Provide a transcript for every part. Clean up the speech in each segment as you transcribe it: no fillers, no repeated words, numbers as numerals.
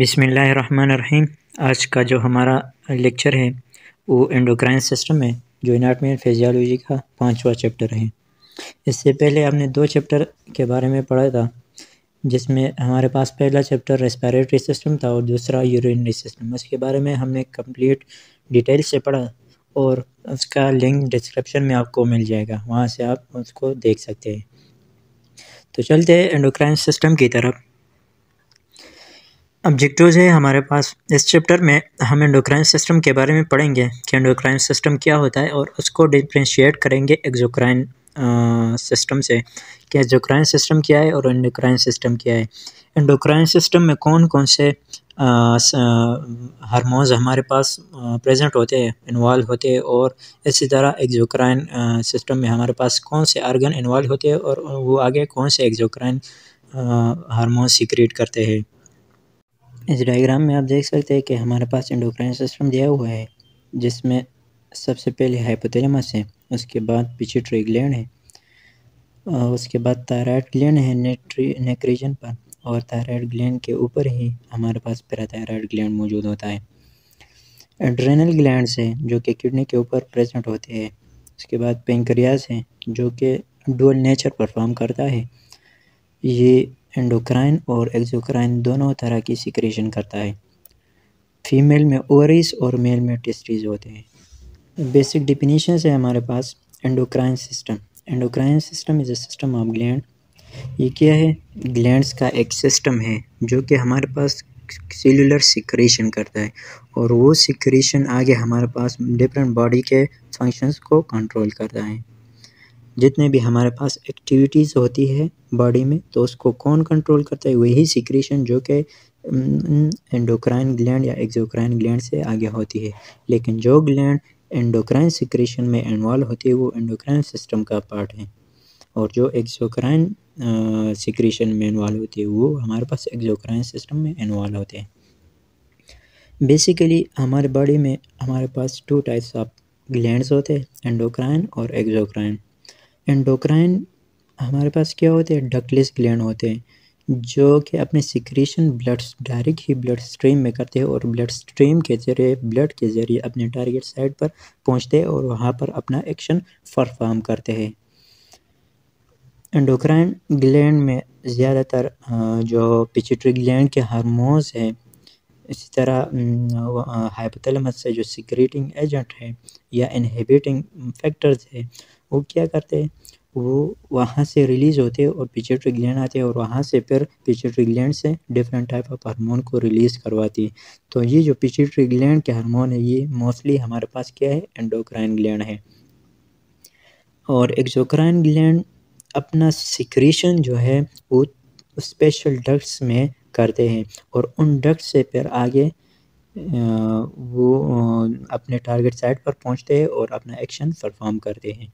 बिस्मिल्लाहिर्रहमानिर्रहीम। आज का जो हमारा लेक्चर है वो एंडोक्राइन सिस्टम है, जो एनाटॉमी एंड फिजियोलॉजी का 5वां चैप्टर है। इससे पहले हमने 2 चैप्टर के बारे में पढ़ा था, जिसमें हमारे पास पहला चैप्टर रेस्पिरेटरी सिस्टम था और दूसरा यूरिनरी सिस्टम। उसके बारे में हमने कंप्लीट डिटेल से पढ़ा और उसका लिंक डिस्क्रिप्शन में आपको मिल जाएगा, वहाँ से आप उसको देख सकते हैं। तो चलते हैं एंडोक्राइन सिस्टम की तरफ। ऑब्जेक्टिव्स है हमारे पास। इस चैप्टर में हम एंडोक्राइन सिस्टम के बारे में पढ़ेंगे कि एंडोक्राइन सिस्टम क्या होता है और उसको डिफ्रेंशिएट करेंगे एक्सोक्राइन सिस्टम से, कि एक्सोक्राइन सिस्टम क्या है और एंडोक्राइन सिस्टम क्या है। एंडोक्राइन सिस्टम में कौन कौन से हार्मोन्स हमारे पास प्रेजेंट होते हैं, इन्वॉल्व होते हैं, और इसी तरह एक्सोक्राइन सिस्टम में हमारे पास कौन से आर्गन इन्वॉल्व होते हैं और वो आगे कौन से एक्सोक्राइन हार्मोन सीक्रेट करते हैं। इस डायग्राम में आप देख सकते हैं कि हमारे पास एंडोक्राइन सिस्टम दिया हुआ है, जिसमें सबसे पहले हाइपोथैलेमस है, उसके बाद पिट्यूटरी ग्लैंड है, उसके बाद थायराइड ग्लैंड है नेक रीजन पर, और थायराइड ग्लैंड के ऊपर ही हमारे पास पैराथायरॉइड ग्लैंड मौजूद होता है। एड्रेनल ग्लैंड है जो कि किडनी के ऊपर प्रेजेंट होते हैं। उसके बाद पेंक्रियास है जो कि डुअल नेचर परफॉर्म करता है। ये एंडोक्राइन और एक्सोक्राइन दोनों तरह की सिक्रेशन करता है। फीमेल में ओवरीज और मेल में टेस्टीज होते हैं। बेसिक डिफिनीशन है हमारे पास endocrine system. Endocrine system is a system of gland. ये क्या है? ग्लैंड्स का एक सिस्टम है जो कि हमारे पास सेलुलर सिक्रेशन करता है, और वो सिक्रेशन आगे हमारे पास डिफरेंट बॉडी के फंक्शंस को कंट्रोल करता है। जितने भी हमारे पास एक्टिविटीज़ होती है बॉडी में, तो उसको कौन कंट्रोल करता है? वही सिक्रीशन जो कि एंडोक्राइन ग्लैंड या एक्सोक्राइन ग्लैंड से आगे होती है। लेकिन जो ग्लैंड एंडोक्राइन सिक्रीशन में इन्वॉल्व होती है वो एंडोक्राइन सिस्टम का पार्ट है, और जो एक्सोक्राइन सिक्रीशन में इन्वॉल्व होती है वो हमारे पास एक्सोक्राइन सिस्टम में इन्वॉल्व होते हैं। बेसिकली हमारे बॉडी में हमारे पास 2 टाइप्स ऑफ ग्लैंड्स होते हैं, एंडोक्राइन और एक्सोक्राइन। एंडोक्राइन हमारे पास क्या होते हैं? डक्टलेस ग्लैंड होते हैं, जो कि अपने सिक्रीशन ब्लड डायरेक्ट ही ब्लड स्ट्रीम में करते हैं, और ब्लड स्ट्रीम के ज़रिए अपने टारगेट साइट पर पहुंचते हैं और वहां पर अपना एक्शन परफॉर्म करते हैं। एंडोक्राइन ग्लैंड में ज़्यादातर जो पिट्यूटरी ग्लैंड के हार्मोन्स हैं, इसी तरह हाइपोथैलेमस से जो सिक्रेटिंग एजेंट है या इनहिबिटिंग फैक्टर्स है, वो क्या करते हैं? वो वहाँ से रिलीज़ होते हैं और पिट्यूटरी ग्लैंड आते हैं, और वहाँ से फिर पिट्यूटरी ग्लैंड से डिफरेंट टाइप ऑफ हार्मोन को रिलीज़ करवाती है। तो ये जो पिट्यूटरी ग्लैंड के हार्मोन है, ये मोस्टली हमारे पास क्या है? एंडोक्राइन ग्लैंड है। और एक्सोक्राइन ग्लैंड अपना सिक्रीशन जो है वो स्पेशल डक्ट्स में करते हैं, और उन डक्ट्स से फिर आगे वो अपने टारगेट साइट पर पहुँचते हैं और अपना एक्शन परफॉर्म करते हैं।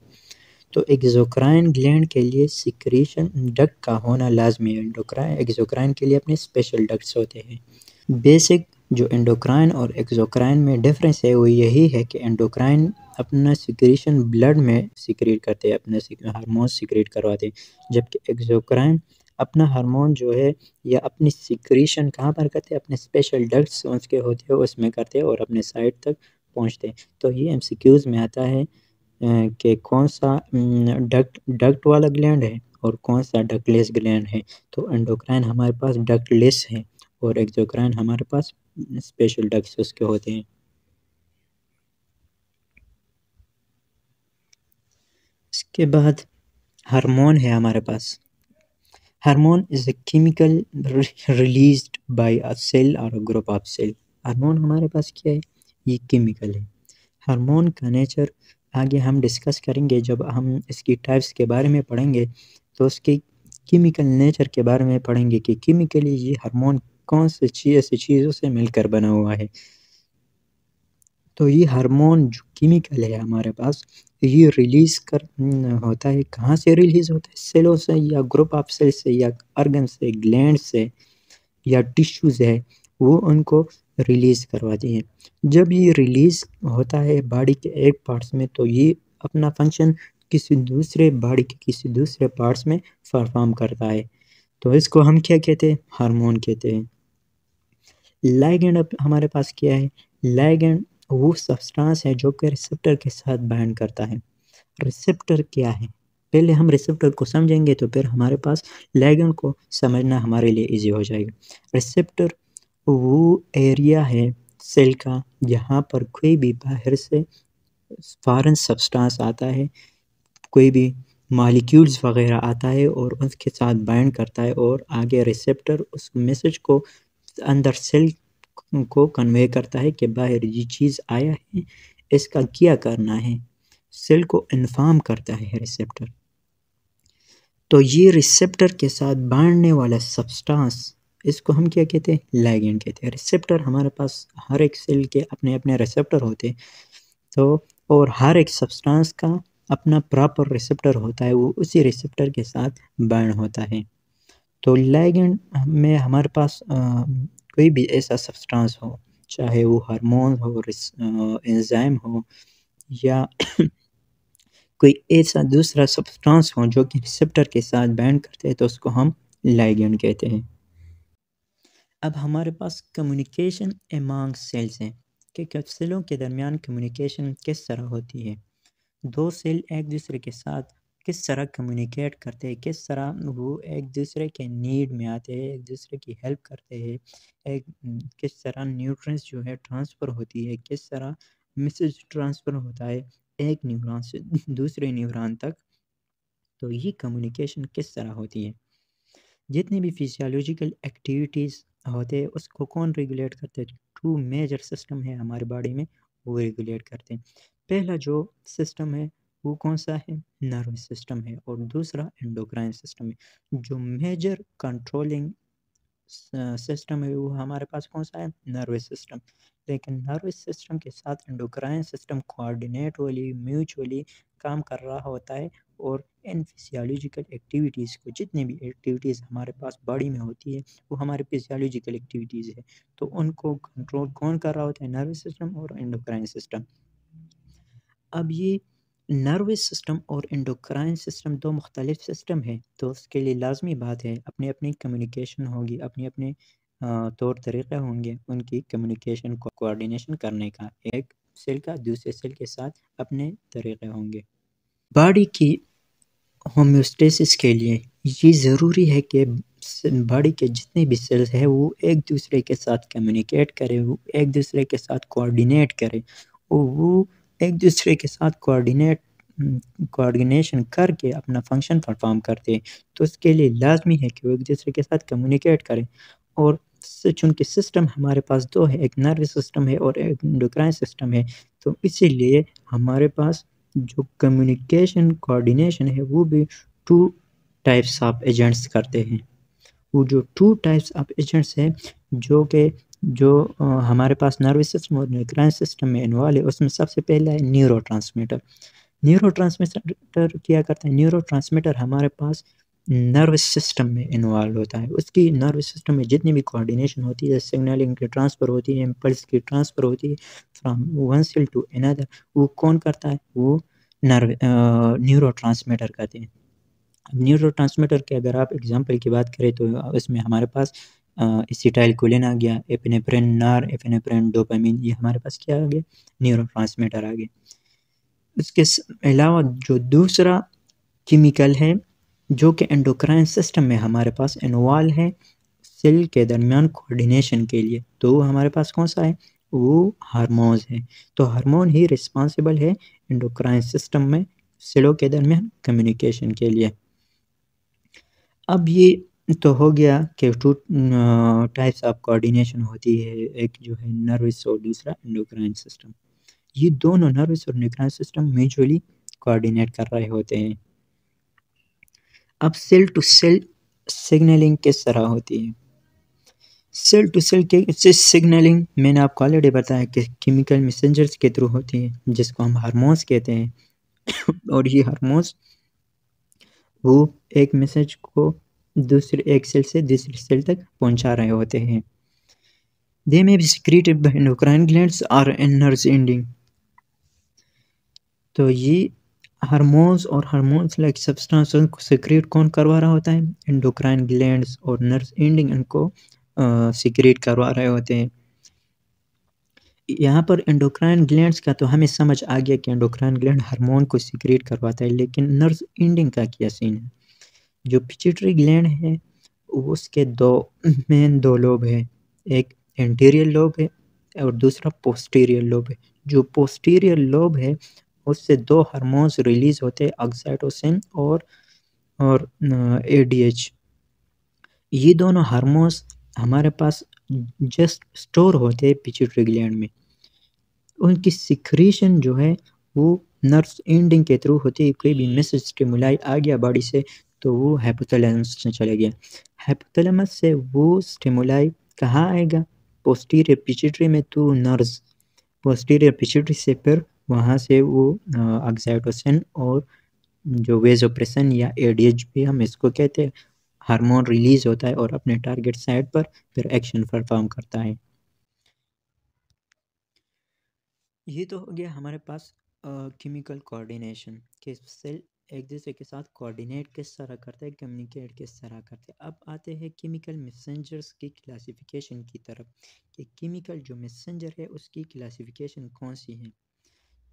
तो एक्सोक्राइन ग्लैंड के लिए सिक्रीशन डक्ट का होना लाजमी है। एक्सोक्राइन के लिए अपने स्पेशल डक्ट्स होते हैं। बेसिक जो एंडोक्राइन और एक्सोक्राइन में डिफरेंस है वो यही है कि एंडोक्राइन अपना सिक्रीशन ब्लड में सिक्रेट करते हैं, अपना हार्मोन सिक्रेट करवाते हैं, जबकि एक्सोक्राइन अपना हार्मोन जो है या अपनी सिक्रीशन कहाँ पर करते हैं? अपने स्पेशल डक्ट्स उसके होते हैं उसमें करते हैं और अपने साइड तक पहुँचते हैं। तो ये MCQs में आता है कि कौन सा डक्ट वाला ग्लैंड है और कौन सा डक्टलेस ग्लैंड है। तो एंडोक्राइन हमारे पास डक्टलेस है और एक्सोक्राइन हमारे पास स्पेशल डक्ट्स उसके होते हैं। इसके बाद हार्मोन है हमारे पास। Hormone is a chemical released by a cell और a group of cell. Hormone हमारे पास क्या है? ये केमिकल है। हार्मोन का नेचर आगे हम डिस्कस करेंगे, जब हम इसकी टाइप्स के बारे में पढ़ेंगे तो उसके केमिकल नेचर के बारे में पढ़ेंगे कि केमिकली ये हार्मोन कौन से चीज़ों से मिलकर बना हुआ है। तो ये हार्मोन जो केमिकल है हमारे पास, ये रिलीज़ कर होता है। कहाँ से रिलीज़ होता है? सेलों से या ग्रुप ऑफ सेल से या ऑर्गन से, ग्लैंड से या टिश्यूज़ है, वो उनको रिलीज़ करवाती है। जब ये रिलीज़ होता है बॉडी के एक पार्ट्स में, तो ये अपना फंक्शन किसी दूसरे बॉडी के किसी दूसरे पार्ट्स में परफॉर्म करता है। तो इसको हम क्या कहते हैं? हार्मोन कहते हैं। लाइगैंड हमारे पास क्या है, लाइगैंड वो सब्सटेंस है जो कि रिसेप्टर के साथ बाइंड करता है। रिसेप्टर क्या है, पहले हम रिसेप्टर को समझेंगे तो फिर हमारे पास लाइगैंड को समझना हमारे लिए इजी हो जाएगा। रिसेप्टर वो एरिया है सेल का जहाँ पर कोई भी बाहर से फॉरेन सब्सटेंस आता है, कोई भी मॉलिक्यूल्स वगैरह आता है और उसके साथ बाइंड करता है और आगे रिसेप्टर उस मैसेज को अंदर सेल को कन्वे करता है कि बाहर ये चीज़ आया है, इसका क्या करना है, सेल को इन्फॉर्म करता है रिसेप्टर। तो ये रिसेप्टर के साथ बांधने वाला सब्सटेंस, इसको हम क्या कहते हैं, लाइगैंड कहते हैं। रिसेप्टर हमारे पास हर एक सेल के अपने अपने रिसेप्टर होते हैं, तो और हर एक सब्सटेंस का अपना प्रॉपर रिसेप्टर होता है, वो उसी रिसेप्टर के साथ बाइंड होता है। तो लाइगैंड में हमारे पास कोई भी ऐसा सब्सटेंस हो, चाहे वो हार्मोन हो, एंजाइम हो या कोई ऐसा दूसरा सब्सटेंस हो जो कि रिसेप्टर के साथ बाइंड करते हैं, तो उसको हम लाइगैंड कहते हैं। अब हमारे पास कम्युनिकेशन एमंग सेल्स हैं कि सेलों के दरमियान कम्युनिकेशन किस तरह होती है, दो सेल एक दूसरे के साथ किस तरह कम्युनिकेट करते हैं, किस तरह वो एक दूसरे के नीड में आते हैं, एक दूसरे की हेल्प करते हैं, एक किस तरह न्यूट्रिएंट्स जो है ट्रांसफ़र होती है, किस तरह मैसेज ट्रांसफ़र होता है एक न्यूरॉन से दूसरे न्यूरॉन तक। तो ये कम्युनिकेशन किस तरह होती है। जितनी भी फिजियोलॉजिकल एक्टिविटीज़ होते हैं उसको कौन रेगुलेट करते हैं, टू मेजर सिस्टम है हमारी बॉडी में वो रेगुलेट करते हैं। पहला जो सिस्टम है वो कौन सा है, नर्वस सिस्टम है, और दूसरा एंडोक्राइन सिस्टम है। जो मेजर कंट्रोलिंग सिस्टम है वो हमारे पास कौन सा है, नर्वस सिस्टम। लेकिन नर्वस सिस्टम के साथ एंडोक्राइन सिस्टम कोऑर्डिनेट वाली म्यूचुअली काम कर रहा होता है और इन फिजियोलॉजिकल एक्टिविटीज़ को, जितनी भी एक्टिविटीज़ हमारे पास बॉडी में होती है वो हमारे फिजियोलॉजिकल एक्टिविटीज़ है, तो उनको कंट्रोल कौन कर रहा होता है, नर्वस सिस्टम और एंडोक्राइन सिस्टम। अब ये नर्वस सिस्टम और एंडोक्राइन सिस्टम दो मुख्तलिफ सिस्टम है, तो उसके लिए लाजमी बात है अपनी अपनी कम्युनिकेशन होगी, अपने अपने तौर तरीक़े होंगे उनकी कम्युनिकेशन को कोऑर्डिनेशन करने का, एक सेल का दूसरे सेल के साथ अपने तरीक़े होंगे। बॉडी की होम्योस्टेसिस के लिए ये ज़रूरी है कि बॉडी के जितने भी सेल्स हैं वो एक दूसरे के साथ कम्युनिकेट करें, वो एक दूसरे के साथ कोऑर्डिनेट करें, और वो एक दूसरे के साथ कोऑर्डिनेशन करके अपना फंक्शन परफॉर्म करते हैं। तो इसके लिए लाजमी है कि वो एक दूसरे के साथ कम्युनिकेट करें। और चूँकि सिस्टम हमारे पास दो है, एक नर्वस सिस्टम है और एक एंडोक्राइन सिस्टम है, तो इसीलिए हमारे पास जो कम्युनिकेशन कोऑर्डिनेशन है वो भी टू टाइप्स ऑफ एजेंट्स करते हैं। वो जो टू टाइप्स ऑफ एजेंट्स हैं जो कि हमारे पास नर्वस सिस्टम और एंडोक्राइन सिस्टम में इन्वॉल्व है, उसमें सबसे पहला है न्यूरोट्रांसमीटर। न्यूरोट्रांसमीटर क्या करता है, न्यूरोट्रांसमीटर हमारे पास नर्वस सिस्टम में इन्वॉल्व होता है। उसकी नर्वस सिस्टम में जितनी भी कोऑर्डिनेशन होती है, सिग्नलिंग की ट्रांसफ़र होती है, इम्पल्स की ट्रांसफ़र होती है from one cell to another, वो कौन करता है, वो न्यूरोट्रांसमीटर कहते हैं। अब न्यूरोट्रांसमीटर के अगर आप एग्जांपल की बात करें तो इसमें हमारे पास एसिटाइलकोलाइन आ गया, एपिनेफ्रीन, नार एपिनेफ्रीन, डोपामाइन, ये हमारे पास क्या आ गया, न्यूरोट्रांसमीटर आ गया। उसके अलावा जो दूसरा केमिकल है जो कि एंडोक्राइन सिस्टम में हमारे पास इन्वॉल्व है सेल के दरमियान कोऑर्डिनेशन के लिए, तो हमारे पास कौन सा है, वो हार्मोन्स है। तो हार्मोन ही रिस्पांसिबल है एंडोक्राइन सिस्टम में सेलों के दरमियान कम्युनिकेशन के लिए। अब ये तो हो गया कि टू टाइप्स ऑफ कोऑर्डिनेशन होती है, एक जो है नर्वस और दूसरा एंडोक्राइन सिस्टम। ये दोनों नर्वस और एंडोक्राइन सिस्टम म्यूचुअली कोऑर्डिनेट कर रहे होते हैं। अब सेल टू सेल सिग्नलिंग किस तरह होती है, सेल टू सेल के सिग्नलिंग मैंने आपको ऑलरेडी बताया कि केमिकल मैसेंजर्स के थ्रू होती है जिसको हम हार्मोन्स कहते हैं, और ये हार्मोन्स वो एक मैसेज को दूसरे एक सेल से दूसरे सेल तक पहुंचा रहे होते हैं। They may be secreted by endocrine glands are nerves ending. तो ये हार्मोन्स और हार्मोन्स लाइक सब्सटेंस को सीक्रेट कौन करवा रहा होता है, एंडोक्राइन ग्लैंड्स और नर्स एंडिंग इनको सिक्रेट करवा रहे होते हैं। यहाँ पर एंडोक्राइन ग्लैंड्स का तो हमें समझ आ गया कि एंडोक्राइन ग्लैंड हार्मोन को सिक्रेट करवाता है, लेकिन नर्स एंडिंग का क्या सीन है? जो पिट्यूटरी ग्लैंड है उसके दो लोब है, एक एंटीरियर लोब है और दूसरा पोस्टीरियर लोब है। जो पोस्टीरियर लोब है उससे दो हार्मोन्स रिलीज होते हैं, ऑक्सीटोसिन और एडीएच। ये दोनों हार्मोन्स हमारे पास जस्ट स्टोर होते हैं पिट्यूटरी ग्लैंड में। उनकी सिक्रीशन जो है वो नर्व एंडिंग के थ्रू होती है। कोई भी मैसेज स्टिमुलाई आ गया बॉडी से तो वो हाइपोथैलेमस में चला गया, हाइपोथैलेमस से वो स्टिमुलाई कहाँ आएगा? पोस्टीरियर पिट्यूटरी में, तो नर्व्स पोस्टीरियर पिट्यूटरी से फिर वहाँ से वो ऑक्सीटोसिन और जो वेजोप्रेसिन या एडीएच भी हम इसको कहते हैं हार्मोन रिलीज होता है और अपने टारगेट साइट पर फिर एक्शन परफॉर्म करता है। ये तो हो गया हमारे पास केमिकल कोऑर्डिनेशन के सेल एक दूसरे के साथ कोऑर्डिनेट किस तरह करते हैं, कम्युनिकेट किस तरह करते हैं। अब आते हैं केमिकल मैसेंजर्स की क्लासिफिकेशन की तरफ कि केमिकल जो मैसेंजर है उसकी क्लासिफिकेशन कौन सी है।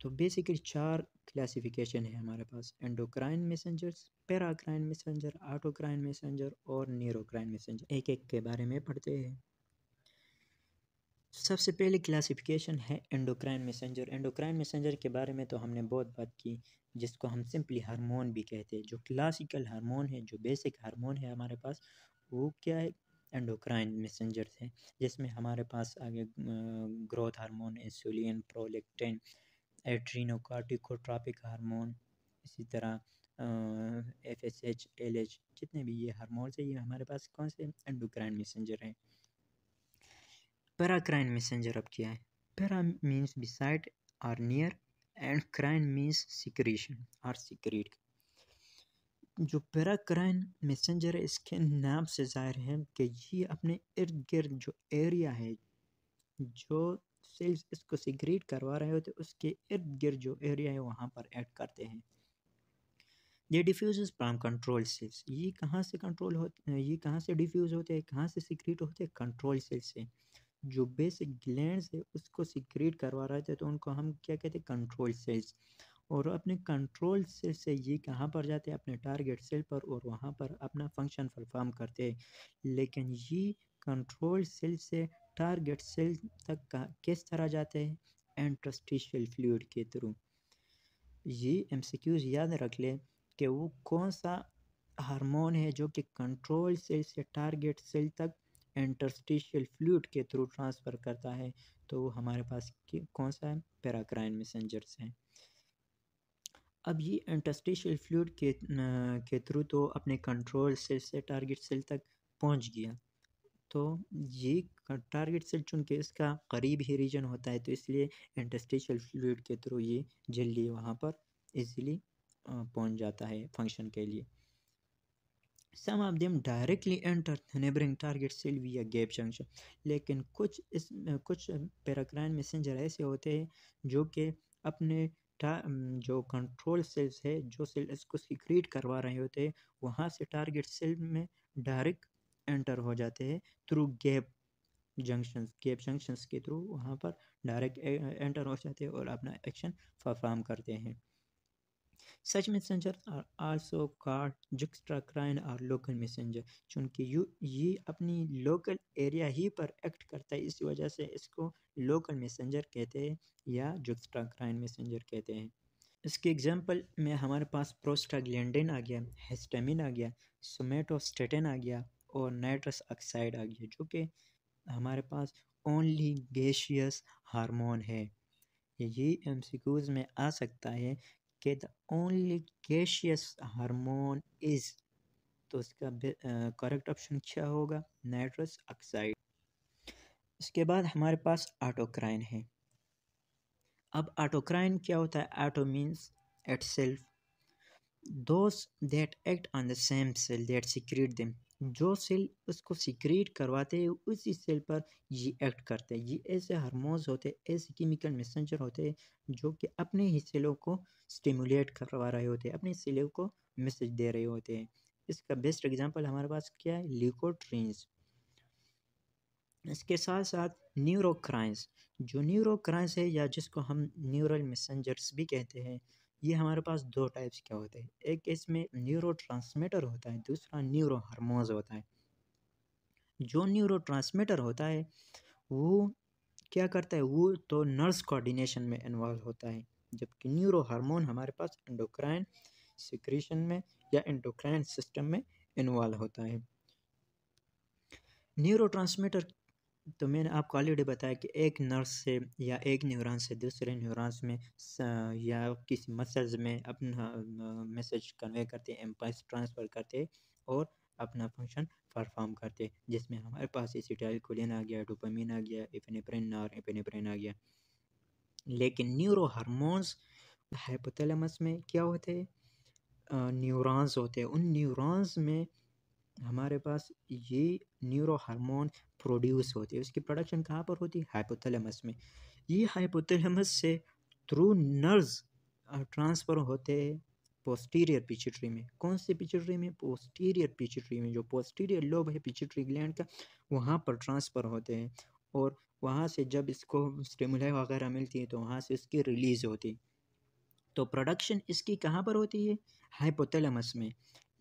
तो बेसिकली चार क्लासिफिकेशन है हमारे पास, endocrine messengers, paracrine messenger, autocrine messenger और न्यूरोक्राइन मैसेंजर। एक एक के बारे में पढ़ते हैं। सबसे पहले क्लासिफिकेशन है एंडोक्राइन मैसेंजर। एंडोक्राइन मैसेंजर के बारे में तो हमने बहुत बात की, जिसको हम सिंपली हार्मोन भी कहते हैं। जो क्लासिकल हार्मोन है, जो बेसिक हार्मोन है हमारे पास, वो क्या है? एंडोक्राइन मैसेंजर्स है, जिसमें हमारे पास आगे growth hormone, insulin, prolactin, adrenocorticotropic hormone, इसी तरह एफएसएच, एलएच, जितने भी ये हार्मोन्स हैं ये हमारे पास कौन से एंडोक्राइन मैसेंजर हैं। पैराक्राइन मैसेंजर अब क्या है? पैरा मीन्स बिसाइड और near and crine means secretion और सिक्रीट। जो पैराक्राइन मैसेंजर है इसके नाम से जाहिर है कि ये अपने इर्द गिर्द जो एरिया है, जो सेल्स इसको सिक्रीट करवा रहे होते उसके इर्द गिर्द जो एरिया है वहाँ पर ऐड करते हैं। ये डिफ्यूज फ्राम कंट्रोल सेल्स। ये कहाँ से कंट्रोल होते हैं, ये कहाँ से डिफ्यूज होते हैं, कहाँ से सिक्रीट होते हैं? कंट्रोल सेल्स से। जो बेसिक ग्लैंड्स है उसको सिक्रीट करवा रहे थे तो उनको हम क्या कहते हैं? Control cells. और अपने कंट्रोल सेल से ये कहाँ पर जाते हैं? अपने टारगेट सेल पर, और वहाँ पर अपना फंक्शन परफॉर्म करते हैं। लेकिन ये कंट्रोल सेल से टारगेट सेल तक का किस तरह जाते हैं? इंटरस्टिशियल फ्लूइड के थ्रू। ये एमसीक्यूज याद रख ले कि वो कौन सा हार्मोन है जो कि कंट्रोल सेल से टारगेट सेल तक इंटरस्टिशियल फ्लूइड के थ्रू ट्रांसफ़र करता है, तो वो हमारे पास कौन सा है? पैराक्राइन मैसेंजर्स हैं। अब ये इंटरस्टिशियल फ्लूइड के थ्रू तो अपने कंट्रोल सेल से टारगेट सेल तक पहुंच गया, तो ये टारगेट सेल चूँकि इसका करीब ही रीजन होता है तो इसलिए इंटरस्टिशियल फ्लूइड के थ्रू ये जल्दी वहाँ पर इजीली पहुँच जाता है फंक्शन के लिए। Some of them directly enter neighbouring target cell via gap junction. लेकिन कुछ पैराक्राइन मैसेंजर ऐसे होते हैं जो कि अपने जो कंट्रोल सेल्स है, जो सेल इसको सिक्रीट करवा रहे होते हैं, वहाँ से टारगेट सेल में डायरेक्ट एंटर हो जाते हैं थ्रू गैप जंक्शंस के थ्रू वहाँ पर डायरेक्ट एंटर हो जाते हैं और अपना एक्शन परफॉर्म करते हैं। Such messenger are also called juxtacrine और लोकल मैसेंजर। चूँकि ये अपनी लोकल एरिया ही पर एक्ट करता है, इस वजह से इसको लोकल मैसेंजर कहते हैं या जुक्स्टाक्राइन मैसेंजर कहते हैं। इसके एग्जाम्पल में हमारे पास प्रोस्टाग्लैंडिन आ गया, हिस्टामिन आ गया, सोमेटोस्टेटिन आ गया और नाइट्रस ऑक्साइड आ गया, जो कि हमारे पास ओनली गैसियस हार्मोन है। ये एमसीक्यूज में आ सकता है कि the only gaseous hormone is, तो इसका करेक्ट ऑप्शन क्या होगा? Nitrous oxide. इसके बाद हमारे पास ऑटोक्राइन है। अब ऑटोक्राइन क्या होता है? Auto means itself, those that act on the same cell that secrete them. जो सेल उसको सिक्रीट करवाते हैं उसी सेल पर ये एक्ट करते हैं। ये ऐसे हार्मोन्स होते हैं, ऐसे केमिकल मैसेंजर होते हैं जो कि अपने ही सेलों को स्टिमुलेट करवा रहे होते हैं, अपने सेलों को मैसेज दे रहे होते हैं। इसका बेस्ट एग्जांपल हमारे पास क्या है? ल्यूकोट्रीन्स। इसके साथ साथ न्यूरोक्राइंस, जो न्यूरोक्राइंस है या जिसको हम न्यूरल मैसेंजर्स भी कहते हैं, ये हमारे पास दो टाइप्स के होते हैं। एक इसमें न्यूरोट्रांसमीटर होता है, दूसरा न्यूरो हार्मोन्स होता है। जो न्यूरोट्रांसमीटर होता है वो क्या करता है, वो तो नर्व्स कोऑर्डिनेशन में इन्वॉल्व होता है, जबकि न्यूरो हार्मोन हमारे पास एंडोक्राइन सिक्रीशन में या एंडोक्राइन सिस्टम में इन्वॉल्व होता है। न्यूरोट्रांसमीटर तो मैंने आपको ऑलरेडी बताया कि एक नर्व से या एक न्यूरॉन से दूसरे न्यूरॉन्स में या किसी मसल्स में अपना मैसेज कन्वे करते हैं, इम्पल्स ट्रांसफ़र करते हैं और अपना फंक्शन परफॉर्म करते हैं, जिसमें हमारे पास एसिटाइलकोलाइन आ गया, डोपामाइन आ गया, एपिनेफ्रीन, नार एपिनेफ्रीन आ गया। लेकिन न्यूरो हार्मोन्स हाइपोथैलेमस में क्या होते हैं, न्यूरॉन्स होते हैं। उन न्यूरॉन्स में हमारे पास ये न्यूरो हार्मोन प्रोड्यूस होती है। उसकी प्रोडक्शन कहाँ पर होती है, हाइपोथैलेमस में। ये हाइपोथैलेमस से थ्रू नर्व्स ट्रांसफ़र होते हैं पोस्टीरियर पिट्यूटरी में। कौन से पिट्यूटरी में, पोस्टीरियर पिट्यूटरी में, जो पोस्टीरियर लोब है पिट्यूटरी ग्लैंड का, वहाँ पर ट्रांसफ़र होते हैं और वहाँ से जब इसको स्टिमुलाई वगैरह मिलती है तो वहाँ से इसकी रिलीज़ होती है। तो प्रोडक्शन इसकी कहाँ पर होती है, हाइपोथैलेमस में।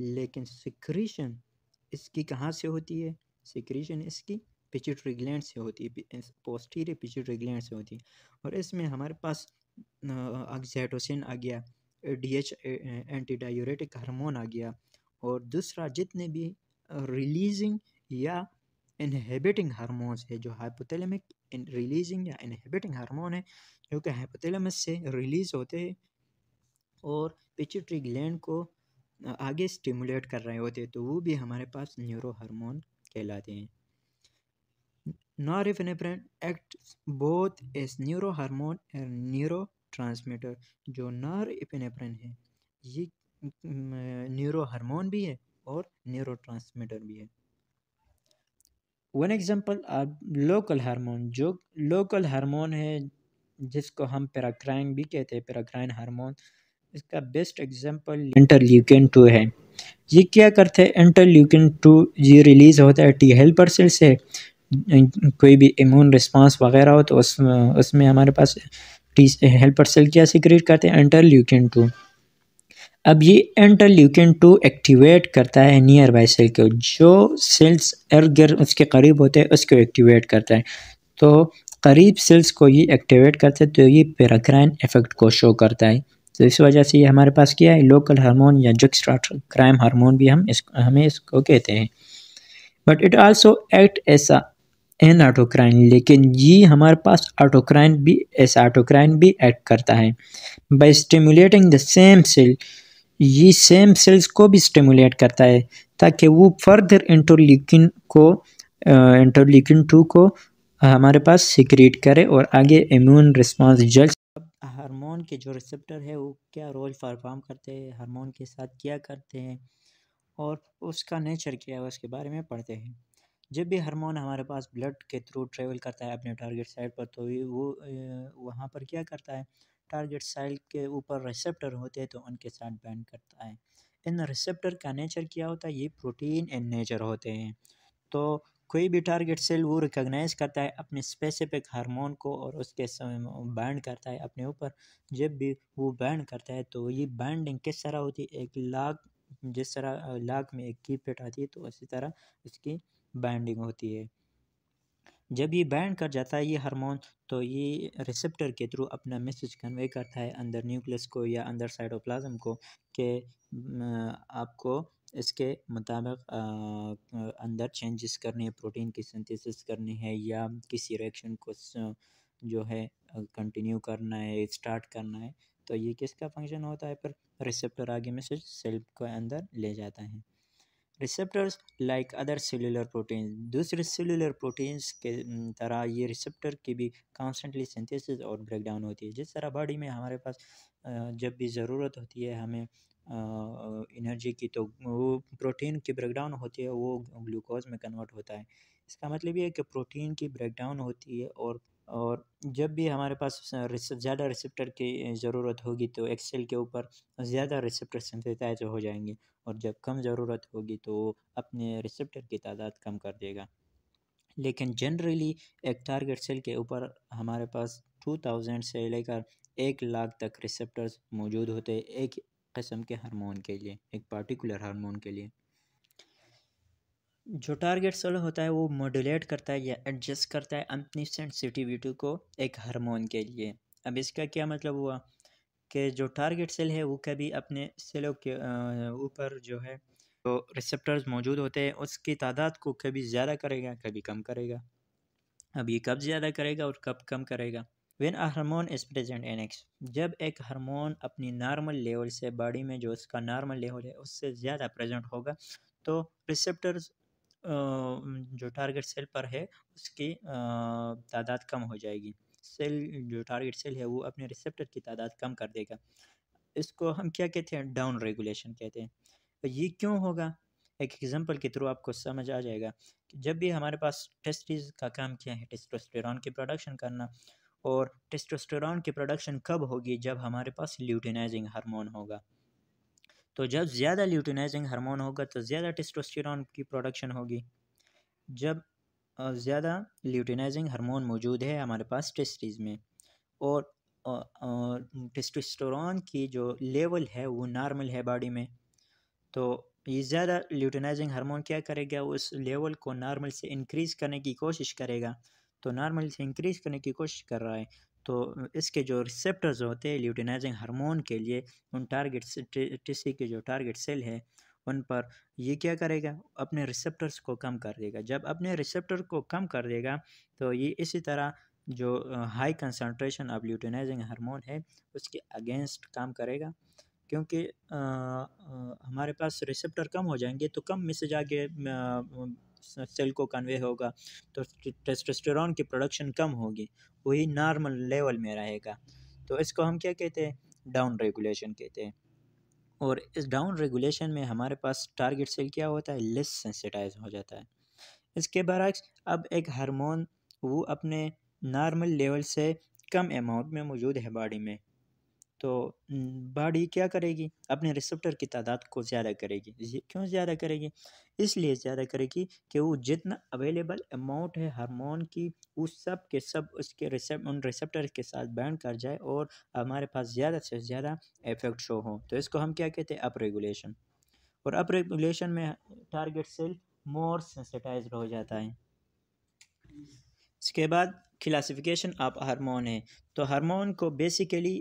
लेकिन सिक्रीशन इसकी कहाँ से होती है, सिक्रीशन इसकी पिट्यूटरी ग्लैंड से होती है, पोस्टीरियर पिट्यूटरी ग्लैंड से होती है। और इसमें हमारे पास ऑक्सीटोसिन आ गया, एडीएच एंटी डायूरेटिक हार्मोन आ गया, और दूसरा जितने भी रिलीजिंग या इनहिबिटिंग हार्मोन्स है, जो हाइपोथैलेमिक रिलीजिंग या इनहिबिटिंग हार्मोन है जो कि हाइपोथैलेमस से रिलीज होते हैं और पिट्यूटरी ग्लैंड को आगे स्टिमुलेट कर रहे होते हैं, तो वो भी हमारे पास न्यूरो हार्मोन कहलाते हैं। Norepinephrine act both as neuro hormone and neuro transmitter. जो नार एपिनेफ्रीन है ये न्यूरो हार्मोन भी है और न्यूरो ट्रांसमीटर भी है। वन एग्जांपल आप लोकल हार्मोन, जो लोकल हार्मोन है जिसको हम पैराक्राइन भी कहते हैं, पैराक्राइन हार्मोन, इसका बेस्ट एग्जांपल इंटरल्यूकिन 2 है। ये क्या करते हैं, इंटरल्यूकिन 2 ये रिलीज़ होता है टी हेल्पर सेल से। कोई भी इम्यून रिस्पांस वगैरह हो तो उसमें हमारे पास टी हेल्पर सेल क्या सिक्रेट करते हैं, इंटरल्यूकिन 2। अब ये इंटरल्यूकिन 2 एक्टिवेट करता है नियर बाई सेल को, जो सेल्स एर्गर उसके करीब होते हैं उसको एक्टिवेट करता है। तो करीब सेल्स को ये एक्टिवेट करते हैं, तो ये पैराक्राइन इफेक्ट को शो करता है। तो इस वजह से ये हमारे पास क्या है, लोकल हार्मोन या जुक्स्टाक्राइन हार्मोन भी हमें इसको कहते हैं। But it also act as an autocrine, लेकिन ये हमारे पास ऑटोक्राइन भी एक्ट करता है। By stimulating the same cell, ये सेम सेल्स को भी स्टिमुलेट करता है ताकि वो फर्दर इंटरल्यूकिन 2 को हमारे पास सिक्रीट करे और आगे इम्यून रिस्पांस जल्द। हार्मोन के जो रिसेप्टर है वो क्या रोल परफॉर्म करते हैं, हार्मोन के साथ क्या करते हैं और उसका नेचर क्या है, उसके बारे में पढ़ते हैं। जब भी हार्मोन हमारे पास ब्लड के थ्रू ट्रेवल करता है अपने टारगेट साइट पर, तो वो वहाँ पर क्या करता है, टारगेट साइट के ऊपर रिसेप्टर होते हैं तो उनके साथ बैंड करता है। इन रिसेप्टर का नेचर क्या होता है, ये प्रोटीन इन नेचर होते हैं। तो कोई भी टारगेट सेल वो रिकॉग्नाइज़ करता है अपने स्पेसिफिक हार्मोन को और उसके बैंड करता है अपने ऊपर। जब भी वो बैंड करता है तो ये बैंडिंग किस तरह होती है, एक लाग, जिस तरह लाग में एक की पेट आती है तो उसी तरह इसकी बैंडिंग होती है। जब ये बैंड कर जाता है ये हार्मोन, तो ये रिसेप्टर के थ्रू अपना मैसेज कन्वे करता है अंदर न्यूक्लियस को या अंदर साइटोप्लाज्म को कि आपको इसके मुताबिक अंदर चेंजेस करने हैं, प्रोटीन की सिंथेसिस करनी है या किसी रिएक्शन को जो है कंटिन्यू करना है, स्टार्ट करना है। तो ये किसका फंक्शन होता है, पर रिसेप्टर आगे मैसेज सेल को अंदर ले जाता है। Receptors like other cellular protein, दूसरे सेलुलर प्रोटीन्स के तरह ये रिसेप्टर की भी कॉन्स्टेंटली सिंथेसिस और ब्रेकडाउन होती है। जिस तरह बॉडी में हमारे पास जब भी ज़रूरत होती है हमें एनर्जी की, तो वो प्रोटीन की ब्रेकडाउन होती है, वो ग्लूकोज में कन्वर्ट होता है। इसका मतलब ये है कि प्रोटीन की ब्रेकडाउन होती है और जब भी हमारे पास ज़्यादा रिसेप्टर की ज़रूरत होगी तो एक सेल के ऊपर ज़्यादा रिसेप्टर सिंथेसाइज हो जाएंगे, और जब कम ज़रूरत होगी तो अपने रिसेप्टर की तादाद कम कर देगा। लेकिन जनरली एक टारगेट सेल के ऊपर हमारे पास 2000 से लेकर 1,00,000 तक रिसेप्टर्स मौजूद होते हैं एक किस्म के हार्मोन के लिए, एक पार्टिकुलर हार्मोन के लिए। जो टारगेट सेल होता है वो मॉड्यूलेट करता है या एडजस्ट करता है अपनी सेंसिटिविटी को एक हार्मोन के लिए। अब इसका क्या मतलब हुआ कि जो टारगेट सेल है वो कभी अपने सेलों के ऊपर जो है तो रिसेप्टर्स मौजूद होते हैं उसकी तादाद को कभी ज़्यादा करेगा कभी कम करेगा। अब ये कब ज़्यादा करेगा और कब कम करेगा? When a hormone is present in excess, जब एक हार्मोन अपनी नॉर्मल लेवल से बॉडी में जो उसका नॉर्मल लेवल है उससे ज़्यादा प्रेजेंट होगा तो रिसेप्टर्स जो टारगेट सेल पर है उसकी तादाद कम हो जाएगी। सेल जो टारगेट सेल है वो अपने रिसेप्टर की तादाद कम कर देगा। इसको हम क्या कहते हैं? डाउन रेगुलेशन कहते हैं। ये क्यों होगा? एक एग्जांपल के थ्रू आपको समझ आ जाएगा कि जब भी हमारे पास टेस्टीज का काम क्या है, टेस्टोस्टेरोन की प्रोडक्शन करना, और टेस्टोस्टेरोन की प्रोडक्शन कब होगी? जब हमारे पास ल्यूटिनाइजिंग हार्मोन होगा। तो जब ज़्यादा ल्यूटिनाइजिंग हार्मोन होगा तो ज़्यादा टेस्टोस्टेरोन की प्रोडक्शन होगी। जब ज़्यादा ल्यूटिनाइजिंग हार्मोन मौजूद है हमारे पास टेस्टीज में और टेस्टोस्टेरोन की जो लेवल है वो नॉर्मल है बॉडी में, तो ये ज़्यादा ल्यूटिनाइजिंग हार्मोन क्या करेगा? उस लेवल को नॉर्मल से इंक्रीज़ करने की कोशिश करेगा। तो नॉर्मल से इंक्रीज़ करने की कोशिश कर रहा है तो इसके जो रिसेप्टर्स होते हैं ल्यूटिनाइजिंग हार्मोन के लिए उन टारगेट्स टिश्यू के जो टारगेट सेल है उन पर ये क्या करेगा? अपने रिसेप्टर्स को कम कर देगा। जब अपने रिसेप्टर को कम कर देगा तो ये इसी तरह जो high concentration of luteinizing hormone है उसके अगेंस्ट काम करेगा, क्योंकि हमारे पास रिसेप्टर कम हो जाएंगे तो कम मैसेज आगे सेल को कन्वे होगा तो टेस्टोस्टेरोन की प्रोडक्शन कम होगी, वही नॉर्मल लेवल में रहेगा। तो इसको हम क्या कहते हैं? डाउन रेगुलेशन कहते हैं। और इस डाउन रेगुलेशन में हमारे पास टारगेट सेल क्या होता है? लेस सेंसिटाइज हो जाता है। इसके बरक्स अब एक हार्मोन वो अपने नॉर्मल लेवल से कम अमाउंट में मौजूद है बॉडी में, तो बॉडी क्या करेगी? अपने रिसेप्टर की तादाद को ज़्यादा करेगी। क्यों ज़्यादा करेगी? इसलिए ज़्यादा करेगी कि वो जितना अवेलेबल अमाउंट है हार्मोन की वो सब के सब उसके उन रिसेप्टर के साथ बैंड कर जाए और हमारे पास ज़्यादा से ज़्यादा इफेक्ट शो हो। तो इसको हम क्या कहते हैं? Up regulation. और अप रेगुलेशन में टारगेट सेल मोर सेंसिटाइज हो जाता है। इसके बाद क्लासिफिकेशन ऑफ हार्मोन है। तो हार्मोन को बेसिकली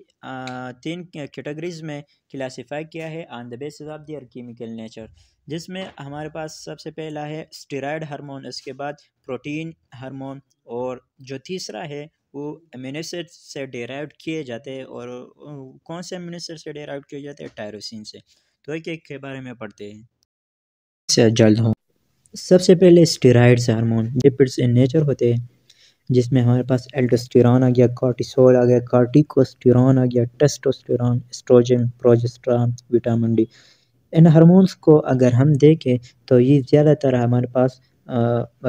3 कैटेगरीज में क्लासिफाई किया है on the basis of their chemical nature, जिसमें हमारे पास सबसे पहला है स्टेरॉइड हार्मोन, इसके बाद प्रोटीन हार्मोन, और जो तीसरा है वो अमीनो एसिड से डेराइव किए जाते हैं। और कौन से अमीनो एसिड से डेराइव किए जाते हैं? टायरोसिन से। तो एक के बारे में पढ़ते हैं से जल्द हों। सबसे पहले स्टेरॉइड्स हार्मोन, ये पिट्स इन नेचर होते हैं, जिसमें हमारे पास एल्डोस्टेरोन आ गया, कॉर्टिसोल आ गया, कॉर्टिकोस्टेरोन आ गया, testosterone, oestrogen, progesterone, vitamin D. इन हार्मोन्स को अगर हम देखें तो ये ज़्यादातर हमारे पास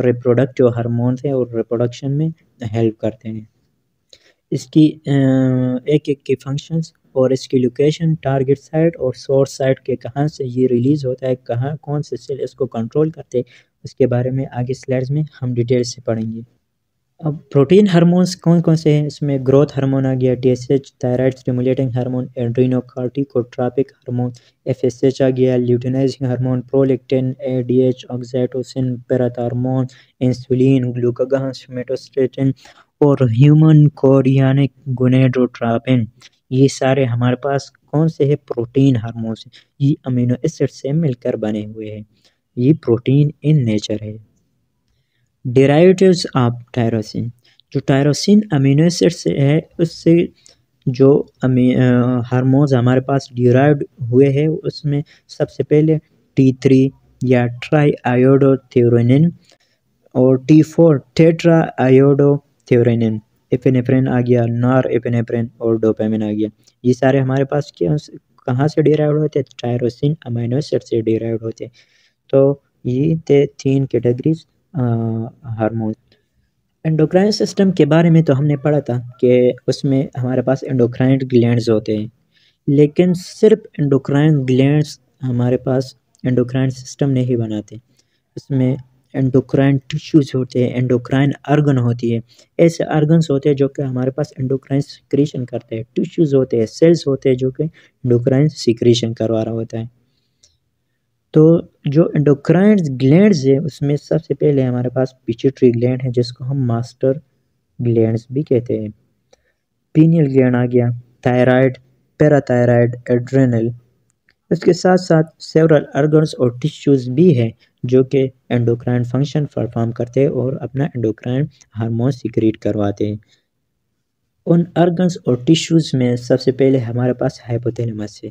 रिप्रोडक्टिव हार्मोन्स हैं और रिप्रोडक्शन में हेल्प करते हैं। इसकी एक एक के फंक्शंस और इसकी लोकेशन, टारगेट साइट और सोर्स साइट के कहाँ से ये रिलीज़ होता है, कहाँ कौन से सेल इसको कंट्रोल करते हैं, उसके बारे में आगे स्लाइड्स में हम डिटेल से पढ़ेंगे। अब प्रोटीन हार्मोन्स कौन कौन से हैं? इसमें ग्रोथ हार्मोन आ गया, TSH, thyroid stimulating hormone, adrenocorticotropic hormone, FSH आ गया, luteinizing hormone, prolactin, ADH, oxytocin, parathormone, insulin, glucagon, somatostatin और ह्यूमन कोरियानिक गोनेडोट्रोपिन। ये सारे हमारे पास कौन से हैं? Protein hormones. ये अमीनो एसिड से मिलकर बने हुए हैं। ये प्रोटीन इन नेचर है। डेरिवेटिव्स ऑफ टायरोसिन, जो टायरोसिन अमीनो एसिड से है उससे जो हार्मोन्स हमारे पास डिराइव्ड हुए हैं उसमें सबसे पहले T3 या ट्राई आयोडो थायरोनिन और T4 tetra iodo thyronine, epinephrine आ गया, नार एपिनेफ्रीन और डोपामाइन आ गया। ये सारे हमारे पास कहाँ से डिराइव्ड होते हैं? टायरोसिन अमीनो एसिड से डिराइव्ड होते हैं। तो ये थे 3 कैटेगरीज हार्मोन। एंडोक्राइन सिस्टम के बारे में तो हमने पढ़ा था कि उसमें हमारे पास एंडोक्राइन ग्लैंड्स होते हैं, लेकिन सिर्फ एंडोक्राइन ग्लैंड्स हमारे पास एंडोक्राइन सिस्टम नहीं बनाते। उसमें एंडोक्राइन टिश्यूज होते हैं, एंडोक्राइन आर्गन होती है। ऐसे आर्गन्स होते हैं जो कि हमारे पास एंडोक्राइन सिक्रीशन करते हैं। टिश्यूज होते हैं, सेल्स होते हैं जो कि एंडोक्राइन सिक्रीशन करवा रहा होता है। तो जो एंडोक्राइन ग्लैंड्स है उसमें सबसे पहले हमारे पास पिट्यूटरी ग्लैंड है जिसको हम मास्टर ग्लैंड्स भी कहते हैं। पीनियल ग्लैंड आ गया, थायराइड, पैराथायरॉइड, एड्रेनल। उसके साथ साथ सेवरल ऑर्गन्स और टिश्यूज़ भी हैं जो कि एंडोक्राइन फंक्शन परफॉर्म करते हैं और अपना एंडोक्राइन हार्मोन सिक्रीट करवाते हैं। उन ऑर्गन्स और टिश्यूज़ में सबसे पहले हमारे पास हाइपोथैलेमस है,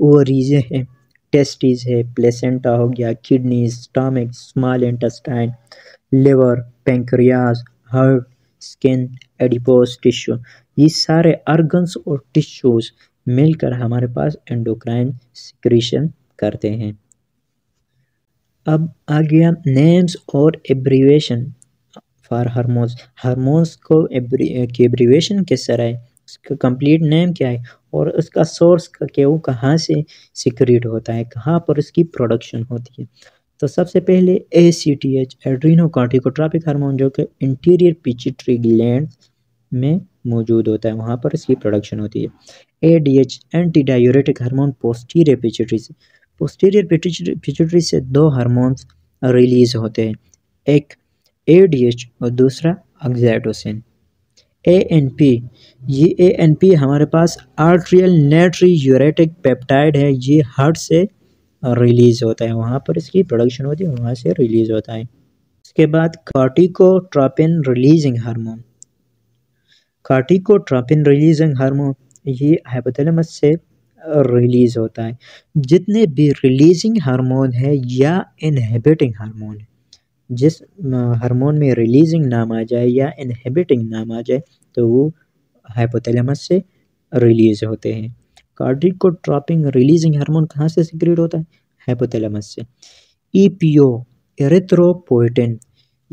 ओवरीज है, टेस्टीज है, प्लेसेंटा हो गया, kidney, stomach, small intestine, liver, pancreas, heart, skin, adipose tissue. ये सारे ऑर्गन्स और टिश्यूज़ मिलकर हमारे पास एंडोक्राइन सिक्रीशन करते हैं। अब आ गया नेम्स और एब्रीवेशन फॉर हार्मोन्स। हार्मोन्स को एब्रीवेशन कैसा है, उसका कंप्लीट नेम क्या है और उसका सोर्स का क्या, वो कहाँ से सिक्रीट होता है, कहाँ पर उसकी प्रोडक्शन होती है। तो सबसे पहले ACTH एड्रीनोकॉर्टिकोट्रोपिक हार्मोन जो कि इंटीरियर पिट्यूटरी ग्लैंड में मौजूद होता है, वहाँ पर इसकी प्रोडक्शन होती है। ADH anti diuretic hormone posterior pituitary से, पोस्टीरियर पिट्यूटरी से दो हार्मोन्स रिलीज होते हैं, एक ADH और दूसरा ऑक्सीटोसिन। ANP, ये ANP हमारे पास आर्ट्रियल नेट्री यूरेटिक पेप्टाइड है, ये हार्ट से रिलीज़ होता है, वहाँ पर इसकी प्रोडक्शन होती है, वहाँ से रिलीज़ होता है। इसके बाद corticotropin releasing hormone, corticotropin releasing hormone ये हाइपोथैलेमस से रिलीज़ होता है। जितने भी रिलीजिंग हार्मोन है या इनहिबिटिंग हार्मोन है, जिस हार्मोन में रिलीजिंग नाम आ जाए या इनहिबिटिंग नाम आ जाए तो वो हाइपोथैलेमस से रिलीज़ होते हैं। कार्टिकोट्रोपिन रिलीजिंग हार्मोन कहाँ से सिक्रीट होता है, हाइपोथैलेमस से। EPO एरिथ्रोपोइटिन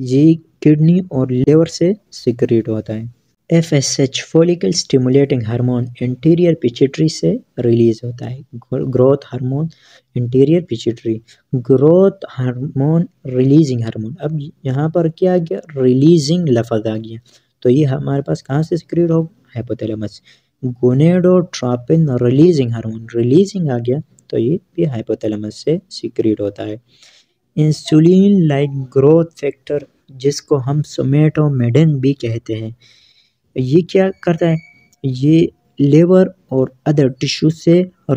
ये किडनी और लिवर से सिक्रीट होता है। FSH follicle stimulating hormone interior pituitary से रिलीज़ होता है। Growth hormone interior pituitary, growth hormone releasing hormone. अब यहाँ पर क्या आ गया, रिलीजिंग लफ्ज़ आ गया, तो ये हमारे पास कहाँ से सिक्रीट हो, hypothalamus. Gonadotropin releasing hormone, releasing आ गया तो ये भी हाइपोथैलेमस से सिक्रीट होता है। इंसुलिन लाइक ग्रोथ फैक्टर जिसको हम सोमेटोस्टेटिन भी कहते हैं, ये क्या करता है, ये लेवर और अदर टिश्यू से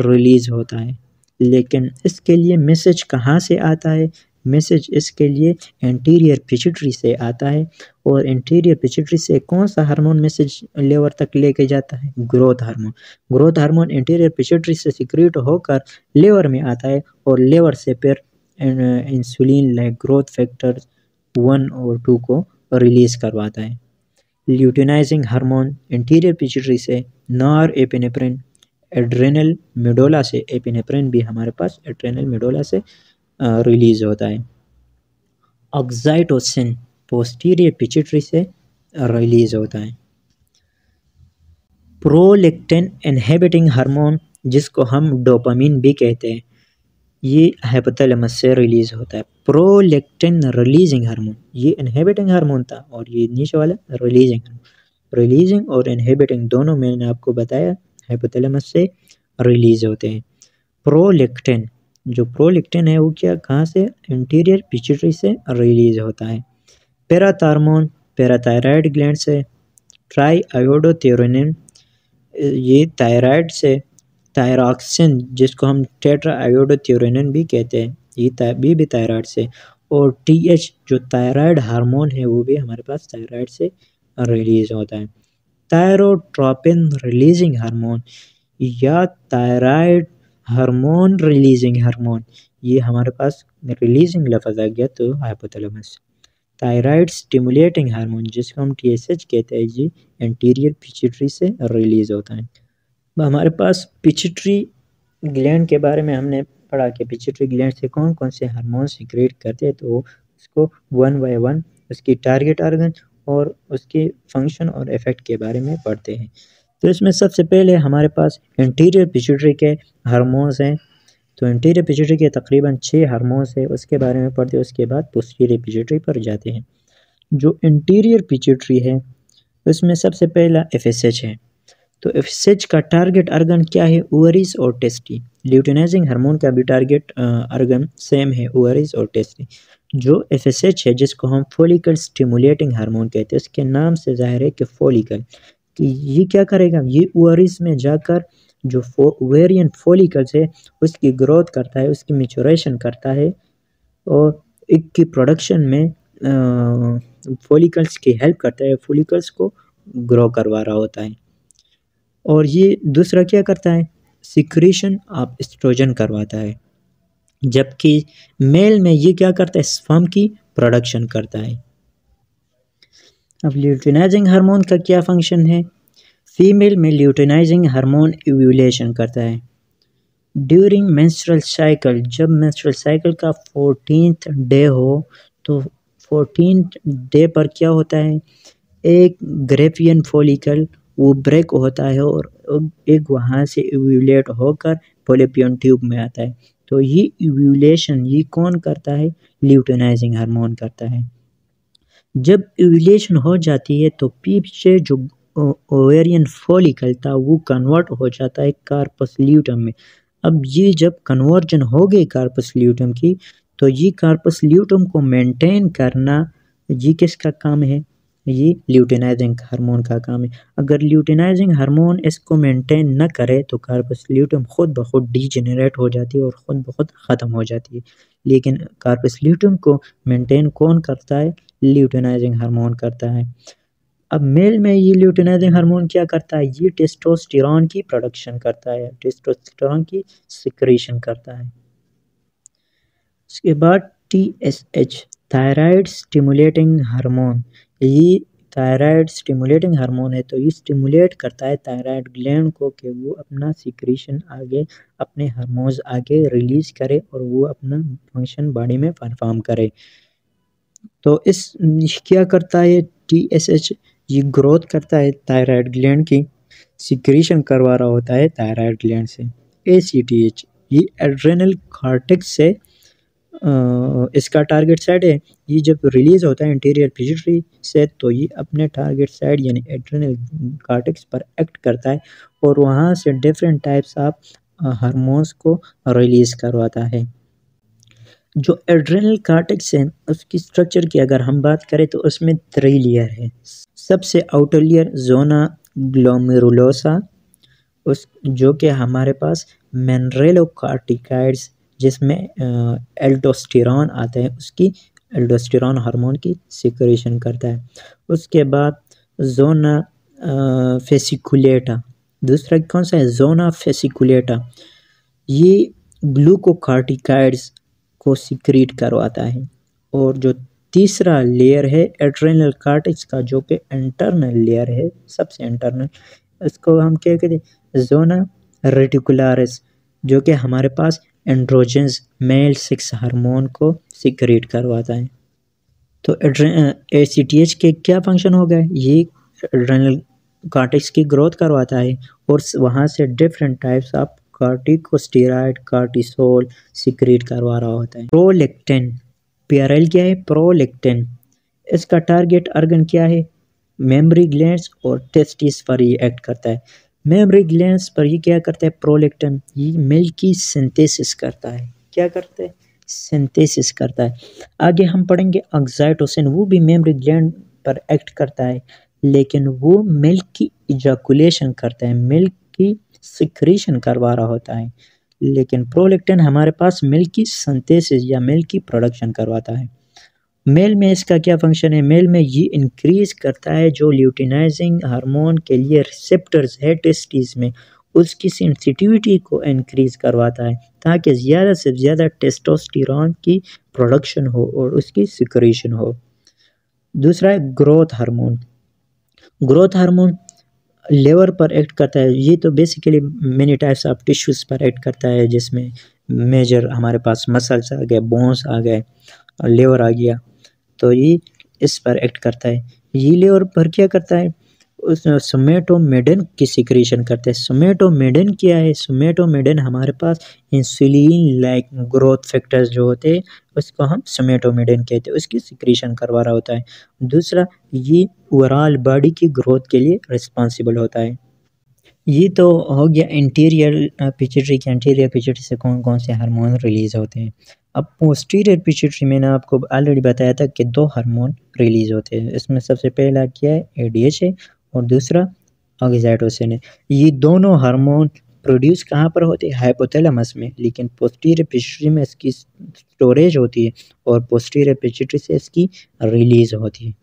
रिलीज़ होता है। लेकिन इसके लिए मैसेज कहाँ से आता है, मैसेज इसके लिए इंटीरियर पिट्यूटरी से आता है। और इंटीरियर पिट्यूटरी से कौन सा हार्मोन मैसेज लेवर तक लेके जाता है, growth hormone. Growth hormone interior pituitary से सिक्रीट होकर लेवर में आता है और लेवर से फिर इंसुलिन लाइक ग्रोथ फैक्टर 1 और 2 को रिलीज़ करवाता है। ल्यूटिनाइजिंग हार्मोन इंटीरियर पिट्यूटरी से, नार एपिनेफ्रीन, एड्रेनल मेडोला से, एपिनेफ्रीन भी हमारे पास एड्रेनल मेडोला से रिलीज़ होता है। ऑक्साइटोसिन पोस्टीरियर पिट्यूटरी से रिलीज़ होता है। प्रोलैक्टिन इनहिबिटिंग हार्मोन जिसको हम डोपामाइन भी कहते हैं, ये हाइपोथैलेमस से रिलीज़ होता है। प्रोलैक्टिन रिलीजिंग हार्मोन, ये इनहिबिटिंग हार्मोन था और ये नीचे वाला रिलीजिंग हार्मोन, रिलीजिंग और इनहिबिटिंग दोनों मैंने आपको बताया हाइपोथैलेमस से रिलीज़ होते हैं। प्रोलैक्टिन, जो प्रोलैक्टिन है वो क्या, कहाँ से, इंटीरियर पिट्यूटरी से रिलीज़ होता है। पैराथारमोन पैराथायरॉइड ग्लैंड से, ट्राई आयोडो थायरोनिन ये थायराइड से, थायरॉक्सिन जिसको हम टेट्रा आयोडो थायरोनिन भी कहते हैं, ये भी थायराइड से। और TH जो थायराइड हार्मोन है वो भी हमारे पास थायराइड से रिलीज़ होता है। थायरोट्रोपिन रिलीजिंग हार्मोन या थायराइड हार्मोन रिलीजिंग हार्मोन, ये हमारे पास रिलीजिंग लफ्ज आ गया तो हाइपोथैलेमस। थायराइड स्टिमुलेटिंग हार्मोन जिसको हम TSH कहते हैं, ये इंटीरियर पिट्यूटरी से रिलीज़ होता है। हमारे पास पिट्यूटरी ग्लैंड के बारे में हमने पढ़ा कि पिट्यूटरी ग्लैंड से कौन कौन से हार्मोन सिक्रीट करते हैं, तो उसको 1 बाय 1 उसकी टारगेट ऑर्गन और उसके फंक्शन और इफेक्ट के बारे में पढ़ते हैं। तो इसमें सबसे पहले हमारे पास इंटीरियर पिट्यूटरी के हार्मोन्स हैं, तो एंटीरियर पिट्यूटरी के तकरीबन 6 हार्मोन्स है, उसके बारे में पढ़ते हैं। उसके बाद पोस्टीरियर पिट्यूटरी पर जाते हैं। जो इंटीरियर पिट्यूटरी है उसमें सबसे पहला एफएसएच है। तो एफएसएच का टारगेट अर्गन क्या है? ओवरीज और टेस्टी। ल्यूटिनाइजिंग हार्मोन का भी टारगेट अर्गन सेम है, ओवरीज और टेस्टी। जो एफएसएच है जिसको हम फोलिकल स्टिमुलेटिंग हार्मोन कहते हैं, उसके नाम से जाहिर है कि फोलिकल, कि ये क्या करेगा, ये ओवरीज में जाकर जो ओवेरियन फोलिकल्स है उसकी ग्रोथ करता है, उसकी मैच्योरेशन करता है और एग की प्रोडक्शन में फोलिकल्स की हेल्प करता है, फोलिकल्स को ग्रो करवा रहा होता है। और ये दूसरा क्या करता है, सिक्रीशन ऑफ एस्ट्रोजन करवाता है, जबकि मेल में ये क्या करता है, स्पर्म की प्रोडक्शन करता है। अब ल्यूटिनाइजिंग हार्मोन का क्या फंक्शन है? फीमेल में ल्यूटिनाइजिंग हार्मोन इव्यूलेशन करता है ड्यूरिंग मेंस्ट्रुअल साइकिल। जब मेंस्ट्रुअल साइकिल का 14th डे हो तो 14th डे पर क्या होता है, एक ग्रेपियन फोलिकल वो ब्रेक होता है और एक वहाँ से इव्यूलेट होकर पोलिपियन ट्यूब में आता है। तो ये इव्यूलेशन ये कौन करता है? ल्यूटिनाइजिंग हार्मोन करता है। जब इव्यूलेशन हो जाती है तो पीछे जो ओवेरियन फोलिकल था वो कन्वर्ट हो जाता है कार्पस ल्यूटम में। अब ये जब कन्वर्जन हो गई कार्पस ल्यूटम की, तो ये कार्पस ल्यूटम को मेंटेन करना ये किसका काम है? ये ल्यूटिनाइजिंग हार्मोन का काम है। अगर ल्यूटिनाइजिंग हार्मोन इसको मेंटेन ना करे तो कार्पस ल्यूटम खुद ब खुद डीजनरेट हो जाती है और खुद ब खुद ख़त्म हो जाती है। लेकिन कार्पस ल्यूटम को मेंटेन कौन करता है? ल्यूटिनाइजिंग हार्मोन करता है। अब मेल में ये ल्यूटिनाइजिंग हार्मोन क्या करता है? ये टेस्टोस्टेरोन की प्रोडक्शन करता है, टेस्टोस्टेरोन की सिक्रीशन करता है। उसके बाद TSH थायराइड स्टिमुलेटिंग हार्मोन, ये थायराइड स्टिमुलेटिंग हार्मोन है। तो ये स्टिमुलेट करता है थायराइड ग्लैंड को कि वो अपना सिक्रीशन आगे, अपने हार्मोन्स आगे रिलीज करे और वो अपना फंक्शन बॉडी में परफॉर्म करे। तो इस क्या करता है TSH, ये ग्रोथ करता है थायराइड ग्लैंड की, सिक्रीशन करवा रहा होता है थायराइड ग्लैंड से। ACTH ये एड्रेनल कॉर्टेक्स से इसका टारगेट साइड है, ये जब रिलीज़ होता है इंटीरियर पिट्यूटरी से तो ये अपने टारगेट साइड यानी एड्रेनल कॉर्टेक्स पर एक्ट करता है और वहाँ से डिफरेंट टाइप्स ऑफ हार्मोन्स को रिलीज़ करवाता है। जो एड्रेनल कॉर्टेक्स है उसकी स्ट्रक्चर की अगर हम बात करें तो उसमें 3 लेयर है। सबसे आउटर लेयर ज़ोना ग्लोमेरुलोसा, उस जो कि हमारे पास मेनरेलोकॉर्टिकॉइड्स जिसमें एल्डोस्टेरोन आता है, उसकी एल्डोस्टेरोन हार्मोन की सिक्रीशन करता है। उसके बाद ज़ोना फेसिकुलेटा, दूसरा कौन सा है? ज़ोना फेसिकुलेटा, ये ग्लूकोकॉर्टिकॉइड्स को सिक्रीट करवाता है। और जो तीसरा लेयर है एड्रेनल कॉर्टेक्स का जो कि इंटरनल लेयर है, सबसे इंटरनल, इसको हम क्या कहते हैं? ज़ोना रेटिकुलारिस, जो कि हमारे पास एंड्रोजेंस मेल सेक्स हार्मोन को सिक्रीट करवाता है। तो ACTH के क्या फंक्शन हो गए? ये एड्रेनल कॉर्टेक्स की ग्रोथ करवाता है और वहाँ से different types of corticosteroid, cortisol secrete करवा रहा होता है। प्रोलैक्टिन, PRL क्या है? प्रोलैक्टिन, इसका टारगेट अर्गन क्या है? मेमरी ग्लैंड्स और टेस्टीज पर ये एक्ट करता है। मेमरी ग्लैंड्स पर ये क्या करता है? प्रोलैक्टिन ये मिल्क की सिंथेसिस करता है। क्या करता है? सिंथेसिस करता है। आगे हम पढ़ेंगे ऑक्सीटोसिन, वो भी मेमरी ग्लैंड पर एक्ट करता है, लेकिन वो मिल्क की इजाकुलेशन करता है, मिल्क की सिक्रीशन करवा रहा होता है। लेकिन प्रोलैक्टिन हमारे पास मिल्क की सिंथेसिस या मिल्क की प्रोडक्शन करवाता है। मेल में इसका क्या फंक्शन है? मेल में ये इंक्रीज़ करता है जो ल्यूटिनाइजिंग हार्मोन के लिए रिसेप्टर्स है टेस्टीज में, उसकी सेंसिटिविटी को इंक्रीज़ करवाता है ताकि ज़्यादा से ज़्यादा टेस्टोस्टेरोन की प्रोडक्शन हो और उसकी सिक्रीशन हो। दूसरा है growth hormone. Growth hormone liver पर एक्ट करता है, ये तो basically many types of tissues पर एक्ट करता है, जिसमें मेजर हमारे पास मसल्स आ गए, बोन्स आ गए और लेवर आ गया। तो ये इस पर एक्ट करता है। ये लेवर पर क्या करता है? सोमेटोमेडन की सिक्रीशन करते हैं। सोमेटोमेडन क्या है? सोमेटोमेडन हमारे पास इंसुलिन लाइक ग्रोथ फैक्टर्स जो होते हैं उसको हम सोमेटोमेडन कहते हैं, उसकी सिक्रीशन करवा रहा होता है। दूसरा, ये ओवरऑल बॉडी की ग्रोथ के लिए रिस्पॉन्सिबल होता है। ये तो हो गया इंटीरियर पिट्यूटरी के। इंटीरियर पिट्यूटरी से कौन कौन से हार्मोन रिलीज़ होते हैं? अब पोस्टीरियर पिट्यूटरी मैंने आपको ऑलरेडी बताया था कि दो हार्मोन रिलीज़ होते हैं। इसमें सबसे पहला क्या है? एडीएच है और दूसरा ऑक्सीटोसिन है। ये दोनों हार्मोन प्रोड्यूस कहाँ पर होते हैं? हाइपोथैलेमस में। लेकिन पोस्टीरियर पिट्यूटरी में इसकी स्टोरेज होती है और पोस्टीरियर पिट्यूटरी से इसकी रिलीज़ होती है।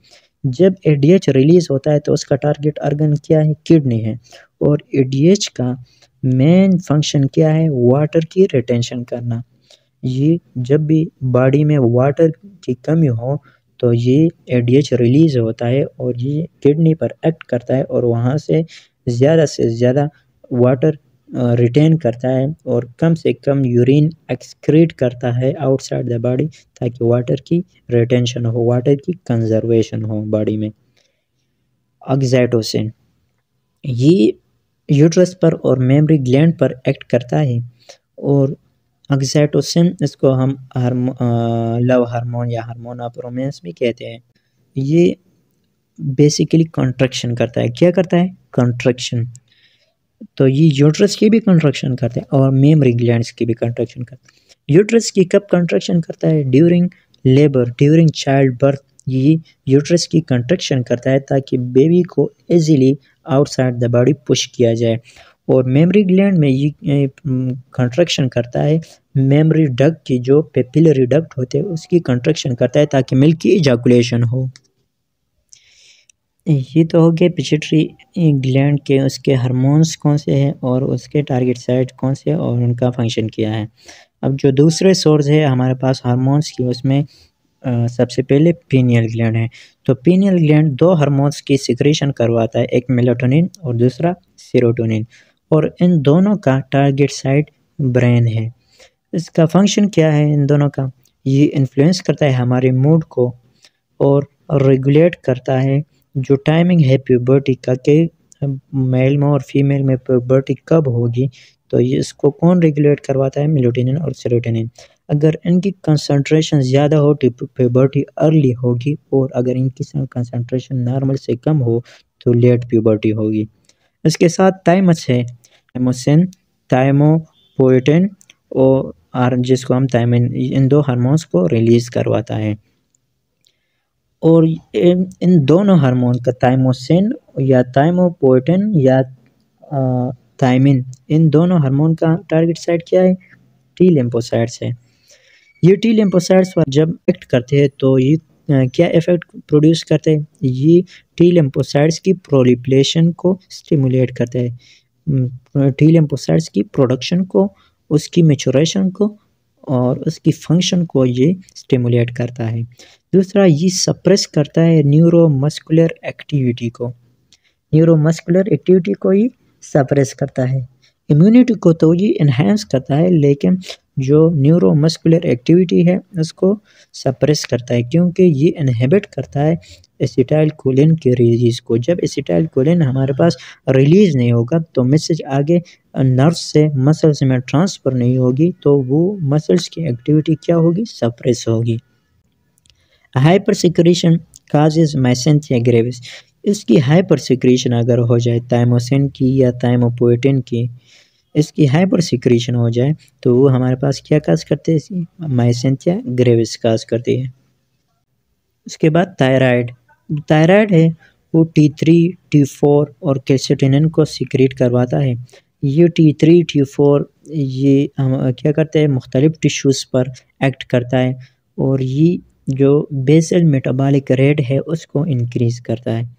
जब एडीएच रिलीज़ होता है तो उसका टारगेट ऑर्गन क्या है? किडनी है। और एडीएच का मेन फंक्शन क्या है? वाटर की रिटेंशन करना। ये जब भी बॉडी में वाटर की कमी हो तो ये एडीएच रिलीज़ होता है और ये किडनी पर एक्ट करता है और वहाँ से ज़्यादा वाटर रिटेन करता है और कम से कम यूरिन एक्सक्रीट करता है आउटसाइड द बॉडी, ताकि वाटर की रिटेंशन हो, वाटर की कंजर्वेशन हो बॉडी में। ऑक्सीटोसिन ये यूट्रस पर और मेमरी ग्लैंड पर एक्ट करता है और ऑक्सीटोसिन इसको हम लव हार्मोन या हार्मोन ऑफ रोमांस भी कहते हैं। ये बेसिकली कॉन्ट्रैक्शन करता है। क्या करता है? कॉन्ट्रैक्शन। तो ये यूट्रस की भी कंट्रक्शन करता है और मेमरी ग्लैंड्स की भी कंट्रक्शन करता है। यूट्रस की कब कंट्रक्शन करता है? During labour, during child birth ये यूट्रस की कंट्रक्शन करता है, ताकि बेबी को easily outside the body push किया जाए। और मेमरी ग्लैंड में ये कंट्रक्शन करता है मेमरी डक्ट की, जो पेपिलरी डक्ट होते हैं उसकी कंट्रक्शन करता है, ताकि मिल्क की इजाकुलेशन हो। ये तो हो गया पिट्यूटरी ग्लैंड के उसके हार्मोन्स कौन से हैं और उसके टारगेट साइट कौन से हैं और उनका फंक्शन क्या है। अब जो दूसरे सोर्स है हमारे पास हार्मोन्स की, उसमें सबसे पहले पीनियल ग्लैंड है। तो पीनियल ग्लैंड दो हार्मोन्स की सिक्रीशन करवाता है, एक मेलाटोनिन और दूसरा सेरोटोनिन, और इन दोनों का टारगेट साइट ब्रेन है। इसका फंक्शन क्या है इन दोनों का? ये इन्फ्लुएंस करता है हमारे मूड को और रेगुलेट करता है जो टाइमिंग है प्यूबर्टी का, कि मेल में और फीमेल में प्यूबर्टी कब होगी। तो ये इसको कौन रेगुलेट करवाता है? मेलाटोनिन और सेरोटोनिन। अगर इनकी कंसंट्रेशन ज़्यादा हो तो प्यूबर्टी अर्ली होगी, और अगर इनकी कंसंट्रेशन नॉर्मल से कम हो तो लेट प्यूबर्टी होगी। इसके साथ थायमस है, थायमोसिन, थायमोपोइटिन और जिसको हम थायमिन, इन दो हार्मोन्स को रिलीज़ करवाता है। और इन दोनों हार्मोन का थायमोसिन या थायमोपोइटिन या थायमिन, इन दोनों हार्मोन का टारगेट साइट क्या है? टी लिम्फोसाइट्स है। ये टी लिम्फोसाइट्स जब एक्ट करते हैं तो ये क्या इफेक्ट प्रोड्यूस करते हैं? ये टी लिम्फोसाइट्स की प्रोलिफरेशन को स्टिमुलेट करते हैं, टी लिम्फोसाइट्स की प्रोडक्शन को, उसकी मैच्योरेशन को और उसकी फंक्शन को ये स्टिमुलेट करता है। दूसरा, ये सप्रेस करता है न्यूरोमस्कुलर एक्टिविटी को, न्यूरोमस्कुलर एक्टिविटी को ये सप्रेस करता है। इम्यूनिटी को तो ये इन्हेंस करता है, लेकिन जो न्यूरोमस्कुलर एक्टिविटी है उसको सप्रेस करता है, क्योंकि ये इनहिबिट करता है एसिटाइलकोलाइन के रिलीज़ को। जब एसिटाइलकोलाइन हमारे पास रिलीज़ नहीं होगा तो मैसेज आगे नर्व्स से मसल्स में ट्रांसफ़र नहीं होगी, तो वो मसल्स की एक्टिविटी क्या होगी? सप्रेस होगी। Hyper secretion causes myasthenia gravis. इसकी हाइपर सिक्रीशन अगर हो जाए थायमोसिन की या थायमोपोइटिन की, इसकी हाइपर सिक्रीशन हो जाए तो वो हमारे पास क्या काज करते हैं? माइसेंथिया ग्रेविस काज करती है। उसके बाद थायराइड, थायराइड है वो T3, T4 और कैल्सिट्रिनिन को सिक्रीट करवाता है। ये T3, T4 ये हम क्या करते हैं? मुख्तलिफ टिश्यूज़ पर एक्ट करता है और ये जो बेसल मेटाबॉलिक रेट है उसको इंक्रीज़ करता है।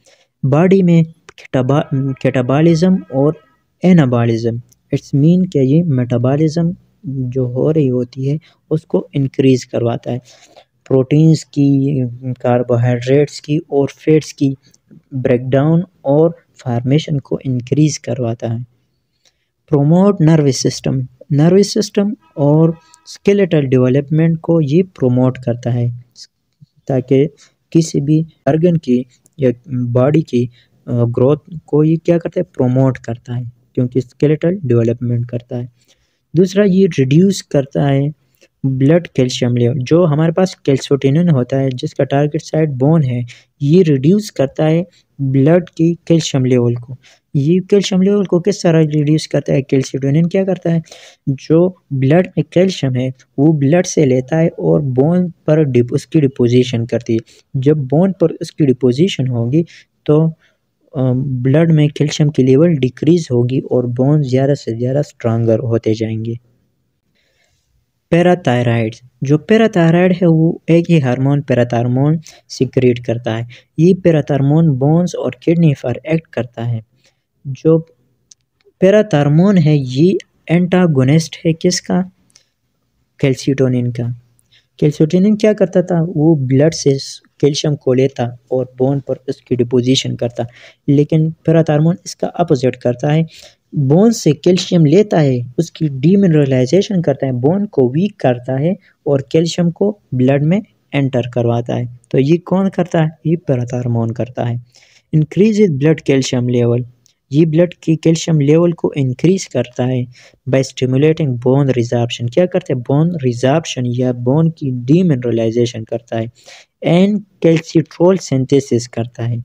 बॉडी में कैटाबॉलिज्म और एनाबॉलिज्म, इट्स मीन कि ये मेटाबॉलिज्म जो हो रही होती है उसको इंक्रीज़ करवाता है। प्रोटीन्स की, कार्बोहाइड्रेट्स की और फैट्स की ब्रेकडाउन और फॉर्मेशन को इंक्रीज़ करवाता है। Promote nervous system, nervous system और स्केलेटल डेवलपमेंट को ये प्रोमोट करता है, ताकि किसी भी ऑर्गन की या बॉडी की ग्रोथ को ये क्या करता है, प्रोमोट करता है, क्योंकि स्केलेटल डेवलपमेंट करता है। दूसरा ये रिड्यूस करता है ब्लड कैल्शियम लेवल, जो हमारे पास कैल्सियोटेनिन होता है जिसका टारगेट साइट बोन है, ये रिड्यूस करता है ब्लड की कैल्शियम लेवल को। ये कैल्शियम लेवल को किस तरह रिड्यूस करता है, कैल्सियोटेनिन क्या करता है, जो ब्लड में कैल्शियम है वो ब्लड से लेता है और बोन पर उसकी डिपोजिशन करती है। जब बोन पर उसकी डिपोजिशन होगी तो ब्लड में कैल्शियम की लेवल डिक्रीज होगी और बोन ज़्यादा से ज़्यादा स्ट्रांगर होते जाएंगे। पैराथायरॉइड, जो पैराथायरॉइड है वो एक ही हार्मोन पैराथारमोन सिक्रेट करता है। ये पैराथारमोन बोन्स और किडनी पर एक्ट करता है। जो पैराथारमोन है ये एंटागोनिस्ट है किसका, कैल्सियोटेनिन का। कैल्सियोटेनिन क्या करता था, वो ब्लड से कैल्शियम को लेता और बोन पर उसकी डिपोजिशन करता, लेकिन पैराथारमोन इसका अपोजिट करता है। बोन से कैल्शियम लेता है, उसकी डीमिनरलाइजेशन करता है, बोन को वीक करता है और कैल्शियम को ब्लड में एंटर करवाता है। तो ये कौन करता है, ये पैराथारमोन करता है। इंक्रीज ब्लड कैल्शियम लेवल, ये ब्लड की कैल्शियम लेवल को इंक्रीज करता है बाय स्टिमुलेटिंग बोन रिजॉर्प्शन। क्या करता है, बोन रिजॉर्प्शन या बोन की डीमिनरलाइजेशन करता है एंड कैल्सिट्रोल सिंथेसिस करता है।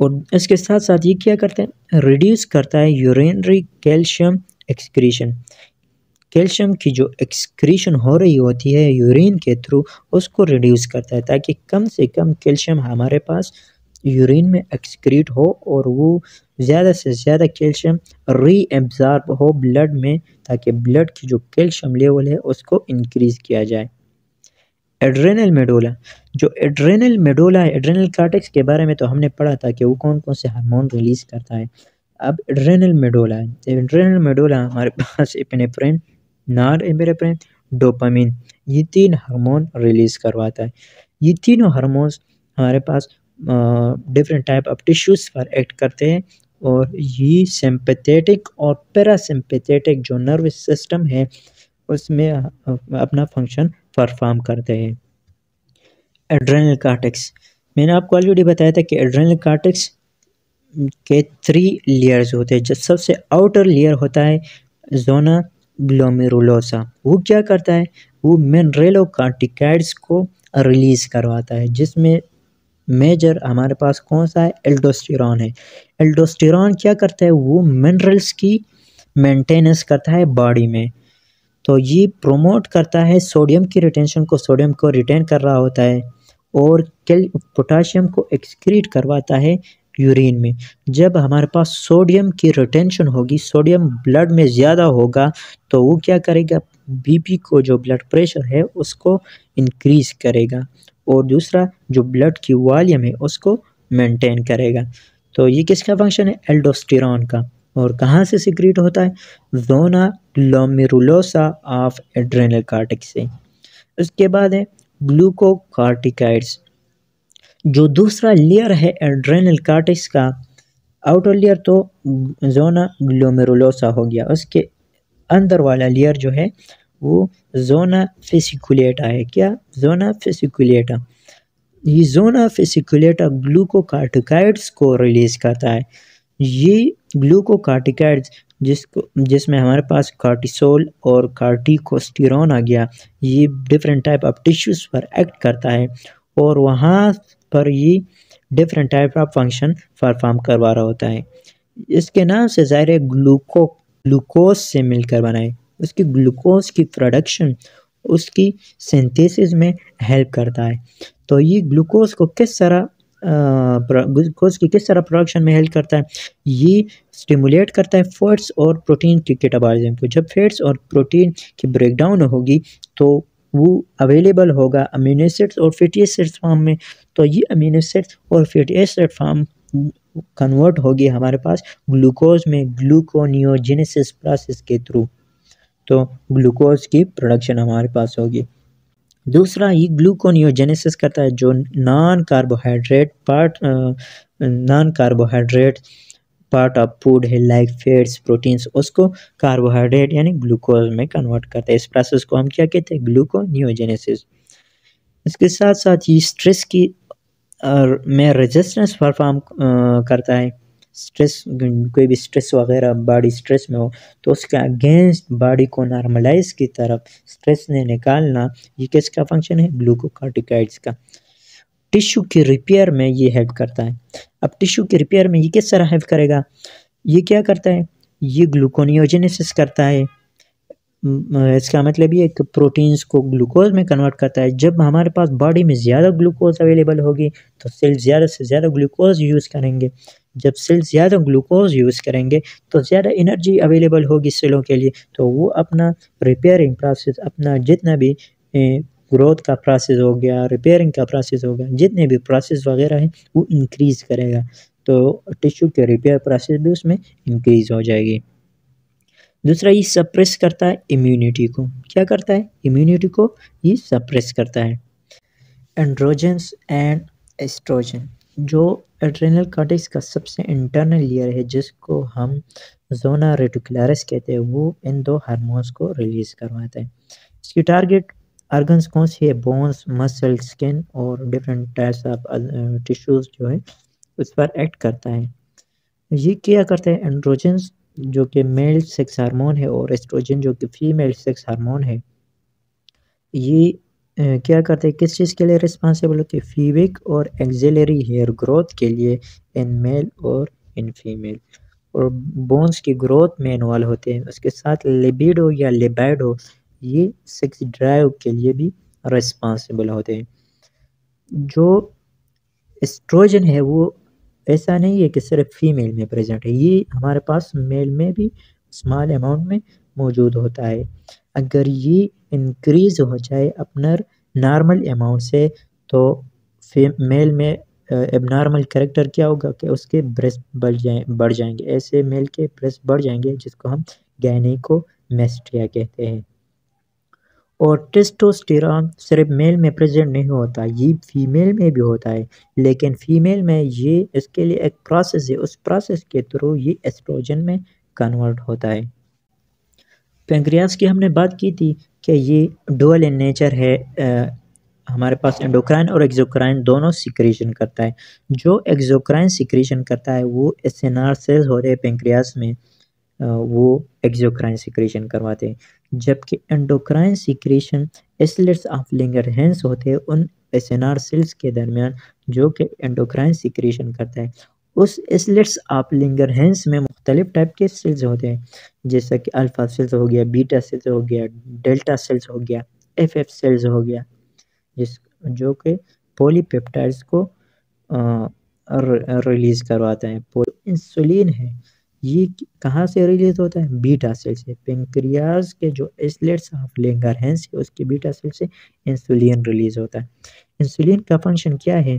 और इसके साथ साथ ये क्या करता है, रिड्यूस करता है यूरिनरी कैल्शियम एक्सक्रीशन। कैल्शियम की जो एक्सक्रीशन हो रही होती है यूरिन के थ्रू, उसको रिड्यूस करता है ताकि कम से कम कैल्शियम हमारे पास यूरिन में एक्सक्रीट हो और वो ज़्यादा से ज़्यादा कैल्शियम रीएब्जॉर्ब हो ब्लड में, ताकि ब्लड की जो कैल्शियम लेवल है उसको इंक्रीज़ किया जाए। एड्रेनल मेडोला, जो एड्रेनल मेडोला है, एड्रेनल कॉर्टेक्स के बारे में तो हमने पढ़ा था कि वो कौन कौन से हार्मोन रिलीज़ करता है। अब एड्रेनल मेडोला है, एड्रेनल मेडोला हमारे पास एपिनेफ्रीन, नार एपिनेफ्रीन, डोपामाइन, ये तीन हार्मोन रिलीज़ करवाता है। ये तीनों हार्मोन्स हमारे पास डिफरेंट टाइप ऑफ टिश्यूज़ पर एक्ट करते हैं और ये सिंपैथेटिक और पैरासिम्पैथेटिक जो नर्वस सिस्टम है उसमें अपना फंक्शन परफॉर्म करते हैं। एड्रेनल कॉर्टेक्स, मैंने आपको ऑलरेडी बताया था कि एड्रेनल कॉर्टेक्स के 3 लेयर्स होते हैं। जब सबसे आउटर लेयर होता है ज़ोना ग्लोमेरुलोसा, वो क्या करता है, वो मिनरलोकॉर्टिकॉइड्स को रिलीज़ करवाता है, जिसमें मेजर हमारे पास कौन सा है, एल्डोस्टेरोन है। एल्डोस्टेरोन क्या करता है, वो मिनरल्स की मेंटेनेंस करता है बॉडी में, तो ये प्रोमोट करता है सोडियम की रिटेंशन को, सोडियम को रिटेन कर रहा होता है और पोटाशियम को एक्सक्रीट करवाता है यूरिन में। जब हमारे पास सोडियम की रिटेंशन होगी, सोडियम ब्लड में ज़्यादा होगा, तो वो क्या करेगा, बीपी को जो ब्लड प्रेशर है उसको इंक्रीज़ करेगा और दूसरा जो ब्लड की वॉल्यूम है उसको मेंटेन करेगा। तो ये किसका फंक्शन है, एल्डोस्टेरोन का। और कहाँ से सीक्रेट होता है, zona glomerulosa of adrenal cortex से। उसके बाद है ग्लूकोकॉर्टिकॉइड्स, जो दूसरा लेयर है एड्रेनल कॉर्टेक्स का। आउटर लेयर तो ज़ोना ग्लोमेरुलोसा हो गया, उसके अंदर वाला लेयर जो है वो ज़ोना फेसिकुलेटा है। क्या, ज़ोना फेसिकुलेटा। ये ज़ोना फेसिकुलेटा ग्लूकोकॉर्टिकॉइड्स को रिलीज़ करता है। ये ग्लूकोकॉर्टिकॉइड्स जिसमें हमारे पास कॉर्टिसोल और कॉर्टिकोस्टेरॉन आ गया, ये डिफरेंट टाइप ऑफ टिश्यूज़ पर एक्ट करता है और वहाँ पर ये different type of function perform करवा रहा होता है। इसके नाम से ज़ाहिर है ग्लूकोज से मिलकर बनाए, उसकी ग्लूकोज की प्रोडक्शन, उसकी सिंथेसिस में हेल्प करता है। तो ये ग्लूकोज को किस तरह प्रोडक्शन में हेल्प करता है, ये स्टिमुलेट करता है फैट्स और प्रोटीन की कैटाबॉलिज्म को। जब फैट्स और प्रोटीन की ब्रेकडाउन होगी तो वो अवेलेबल होगा अमीनो एसिड्स और फैटी एसिड्स फॉर्म में, तो ये अमीनो एसिड्स और फैटी एसिड फॉर्म कन्वर्ट होगी हमारे पास ग्लूकोज में ग्लूकोनियोजेनेसिस प्रोसेस के थ्रू, तो ग्लूकोज की प्रोडक्शन हमारे पास होगी। दूसरा ये ग्लूकोनियोजेनेसिस करता है, जो non carbohydrate part of food है लाइक फैट्स, प्रोटीन्स, उसको कार्बोहाइड्रेट यानी ग्लूकोज में कन्वर्ट करता है। इस प्रोसेस को हम क्या कहते हैं, ग्लूकोनियोजेनेसिस। इसके साथ साथ ये स्ट्रेस की में रेजिस्टेंस परफॉर्म करता है। स्ट्रेस, कोई भी स्ट्रेस वगैरह बॉडी स्ट्रेस में हो तो उसके अगेंस्ट बॉडी को नॉर्मलाइज की तरफ स्ट्रेस ने निकालना, ये किसका फंक्शन है? ग्लूकोकॉर्टिकॉइड्स का। टिश्यू की रिपेयर में ये हेल्प करता है। अब टिश्यू की रिपेयर में ये किस तरह हेल्प करेगा? ये क्या करता है? ये ग्लूकोनियोजेनेसिस करता है। इसका मतलब ये कि प्रोटीन्स को ग्लूकोज में कन्वर्ट करता है। जब हमारे पास बॉडी में ज़्यादा ग्लूकोज अवेलेबल होगी तो सेल ज़्यादा से ज़्यादा ग्लूकोज यूज़ करेंगे। जब सेल्स ज़्यादा ग्लूकोज यूज़ करेंगे तो ज़्यादा एनर्जी अवेलेबल होगी सेलों के लिए, तो वो अपना रिपेयरिंग प्रोसेस, अपना जितना भी ग्रोथ का प्रोसेस हो गया, रिपेयरिंग का प्रोसेस हो गया, जितने भी प्रोसेस वगैरह हैं वो इंक्रीज़ करेगा, तो टिश्यू के रिपेयर प्रोसेस भी उसमें इंक्रीज़ हो जाएगी। दूसरा, ये सप्रेस करता है इम्यूनिटी को। क्या करता है? इम्यूनिटी को ये सप्रेस करता है। एंड्रोजेंस एंड एस्ट्रोजन, जो एड्रेनल कॉर्टेक्स का सबसे इंटरनल लेयर है जिसको हम ज़ोना रेटिकुलरिस कहते हैं, वो इन दो हार्मोन्स को रिलीज़ करवाता है। इसकी टारगेट ऑर्गन्स कौन से है? बोन्स, मसल, स्किन और डिफरेंट टाइप्स ऑफ टिश्यूज़ जो है उस पर एक्ट करता है। ये क्या करता है? एंड्रोजेंस जो कि मेल सेक्स हार्मोन है और एस्ट्रोजन जो कि फीमेल सेक्स हार्मोन है, ये क्या करते हैं? किस चीज़ के लिए रिस्पांसिबल होते हैं? फीबिक और एक्सिलरी हेयर ग्रोथ के लिए इन मेल और इन फीमेल, और बोन्स की ग्रोथ में इन्वॉल्व होते हैं। उसके साथ लिबिडो या लिबैडो, ये सेक्स ड्राइव के लिए भी रिस्पांसिबल होते हैं। जो एस्ट्रोजन है वो ऐसा नहीं है कि सिर्फ फीमेल में प्रेजेंट है, ये हमारे पास मेल में भी स्मॉल अमाउंट में मौजूद होता है। अगर ये इंक्रीज़ हो जाए अपना नॉर्मल अमाउंट से तो मेल में एबनॉर्मल करेक्टर क्या होगा कि उसके ब्रेस्ट बढ़ जाएंगे। ऐसे मेल के ब्रेस्ट बढ़ जाएंगे जिसको हम गायनेकोमेस्ट्रिया कहते हैं। और टेस्टोस्टेरोन सिर्फ मेल में प्रेजेंट नहीं होता, ये फीमेल में भी होता है, लेकिन फीमेल में ये इसके लिए एक प्रोसेस है, उस प्रोसेस के थ्रू ये एस्ट्रोजन में कन्वर्ट होता है। पेंक्रियास की हमने बात की थी कि ये डुअल इन नेचर है। हमारे पास एंडोक्राइन और एक्सोक्राइन दोनों सिक्रीशन करता है। जो एक्सोक्राइन सिक्रीशन करता है वो एसएनआर सेल्स होते हैं पेंक्रियास में, वो एक्सोक्राइन सिक्रीशन करवाते हैं, जबकि endocrine secretion islets of Langerhans होते हैं उन एसएनआर सेल्स के दरमियान जो कि एंडोक्राइन सिक्रीशन करता है। उस एस्लेट्स ऑफ लैंगरहैंस में मुख्तलिफ टाइप के सेल्स होते हैं, जैसा कि अल्फा सेल्स हो गया, बीटा सेल्स हो गया, डेल्टा सेल्स हो गया, एफएफ सेल्स हो गया, जिस जो कि पॉलीपेप्टाइड्स को रिलीज़ करवाता है। इंसुलिन है, ये कहाँ से रिलीज होता है? बीटा सेल से। पेंक्रियास के जो एस्लेट्स ऑफ लैंगरहैंस है उसके बीटा सेल से इंसुलिन रिलीज होता है। इंसुलिन का फंक्शन क्या है?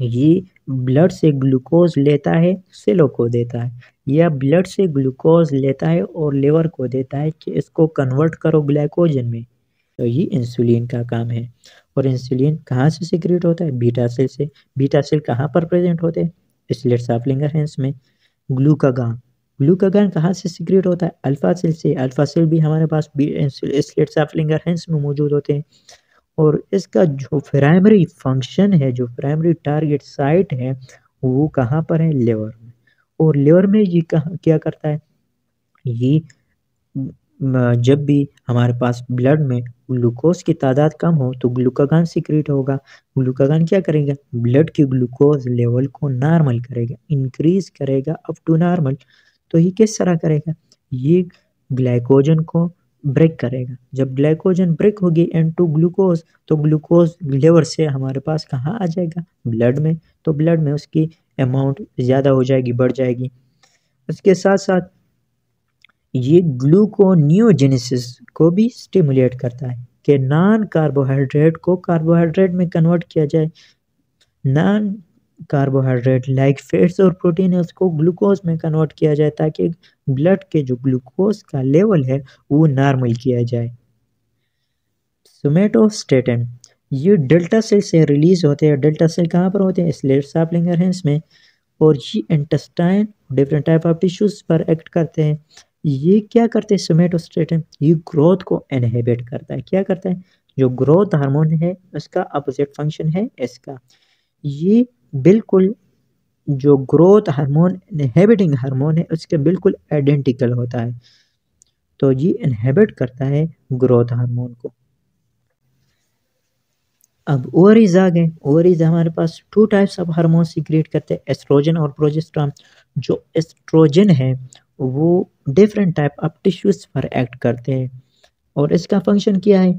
ये ब्लड से ग्लूकोज लेता है, सेलों को देता है, या ब्लड से ग्लूकोज लेता है और लिवर को देता है कि इसको कन्वर्ट करो ग्लाइकोजन में, तो ये इंसुलिन का काम है। और इंसुलिन कहाँ से सीक्रेट होता है? बीटा सेल से। बीटा सेल कहाँ पर प्रेजेंट होते हैं? एस्लेट्स ऑफ लैंगरहैंस में। ग्लूकागॉन, ग्लूकागॉन कहाँ से सीक्रेट होता है? अल्फा सेल से। अल्फा सेल भी हमारे पास एस्लेट्स ऑफ लैंगरहैंस में मौजूद होते हैं। और इसका जो प्राइमरी फंक्शन है, जो प्राइमरी टारगेट साइट है, वो कहाँ पर है? लिवर में। और लिवर में ये क्या करता है? ये जब भी हमारे पास ब्लड में ग्लूकोज की तादाद कम हो तो ग्लूकागॉन सीक्रेट होगा। ग्लूकागॉन क्या करेगा? ब्लड की ग्लूकोज लेवल को नॉर्मल करेगा, इंक्रीज करेगा अप टू नॉर्मल। तो ये किस तरह करेगा? ये ग्लाइकोजन को ब्रेक करेगा। जब ग्लाइकोजन ब्रेक होगी इनटू ग्लूकोज, तो ग्लूकोज लेवर से हमारे पास कहाँ आ जाएगा? ब्लड में। तो ब्लड में उसकी अमाउंट ज़्यादा हो जाएगी, बढ़ जाएगी। उसके साथ साथ ये ग्लूकोनियोजेनेसिस को भी स्टिमुलेट करता है कि नॉन कार्बोहाइड्रेट को कार्बोहाइड्रेट में कन्वर्ट किया जाए। नॉन कार्बोहाइड्रेट लाइक फैट्स और प्रोटीन, उसको ग्लूकोज में कन्वर्ट किया जाए ताकि ब्लड के जो ग्लूकोज का लेवल है वो नॉर्मल किया जाए। सोमेटोस्टेटिन, ये डेल्टा सेल से रिलीज़ होते हैं। डेल्टा सेल कहाँ पर होते हैं? एस्लेट्स ऑफ लैंगरहैंस में। और ये intestine different type of tissues पर एक्ट करते हैं। ये क्या करते हैं? सोमेटोस्टेटिन ये ग्रोथ को इनहिबिट करता है। क्या करता है? जो ग्रोथ हार्मोन है उसका अपोजिट फंक्शन है इसका। ये बिल्कुल जो ग्रोथ हार्मोन इनहिबिटिंग हार्मोन है उसके बिल्कुल आइडेंटिकल होता है। तो ये इनहिबिट करता है ग्रोथ हार्मोन को। अब ओवरीज आ गए। ओवरीज हमारे पास 2 टाइप्स ऑफ हार्मोन सीक्रेट करते हैं, एस्ट्रोजन और प्रोजेस्ट्रॉन। जो एस्ट्रोजन है वो डिफरेंट टाइप ऑफ टिश्यूज पर एक्ट करते हैं और इसका फंक्शन क्या है,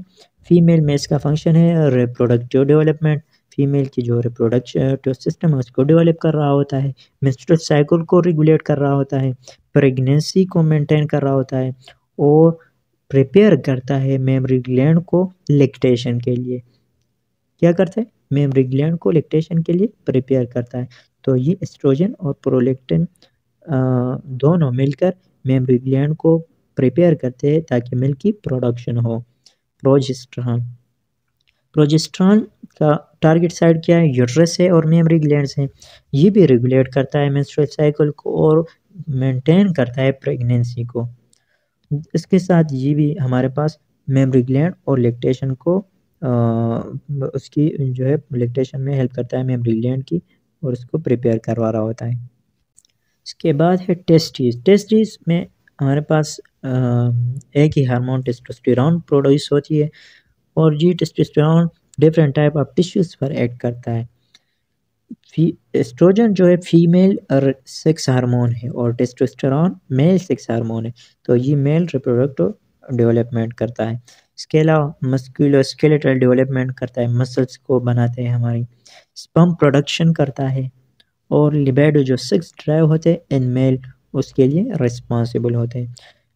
फीमेल में इसका फंक्शन है रिप्रोडक्टिव डेवलपमेंट। फीमेल की जो रिप्रोडक्टिव सिस्टम है उसको डेवलप कर रहा होता है, मेंस्ट्रुअल साइकिल को रेगुलेट कर रहा होता है, प्रेगनेंसी को मेंटेन कर रहा होता है और प्रिपेयर करता है मेमरी ग्लैंड को लैक्टेशन के लिए। क्या करता है, मेमरी ग्लैंड को लैक्टेशन के लिए प्रिपेयर करता है। तो ये एस्ट्रोजन और प्रोलैक्टिन दोनों मिलकर मेमरी ग्लैंड को प्रिपेयर करते हैं ताकि मिल्क की प्रोडक्शन हो। प्रोजेस्ट्रॉन, प्रोजेस्ट्रॉन का टारगेट साइट क्या है, यूट्रस है और मेमरी ग्लैंड है। ये भी रेगुलेट करता है मेंस्ट्रुअल साइकिल को और मेंटेन करता है प्रेगनेंसी को। इसके साथ ये भी हमारे पास मेमरी ग्लैंड और लैक्टेशन को उसकी जो है लैक्टेशन में हेल्प करता है मेमरी ग्लैंड की और उसको प्रिपेयर करवा रहा होता है। इसके बाद है टेस्टीज। टेस्टीज में हमारे पास एक ही हार्मोन टेस्टोस्टेरोन प्रोड्यूस होती है और ये testosterone different type of tissues पर एक्ट करता है। एस्ट्रोजन जो है फीमेल और सेक्स हार्मोन है और टेस्टोस्टेरोन मेल सेक्स हार्मोन है। तो ये मेल रिप्रोडक्टिव डेवलपमेंट करता है। इसके अलावा मस्कुलोस्केलेटल डेवलपमेंट करता है, मसल्स को बनाते हैं हमारी, स्पर्म प्रोडक्शन करता है और लिबिडो जो सेक्स ड्राइव होते हैं इन मेल उसके लिए रिस्पॉन्सिबल होते हैं।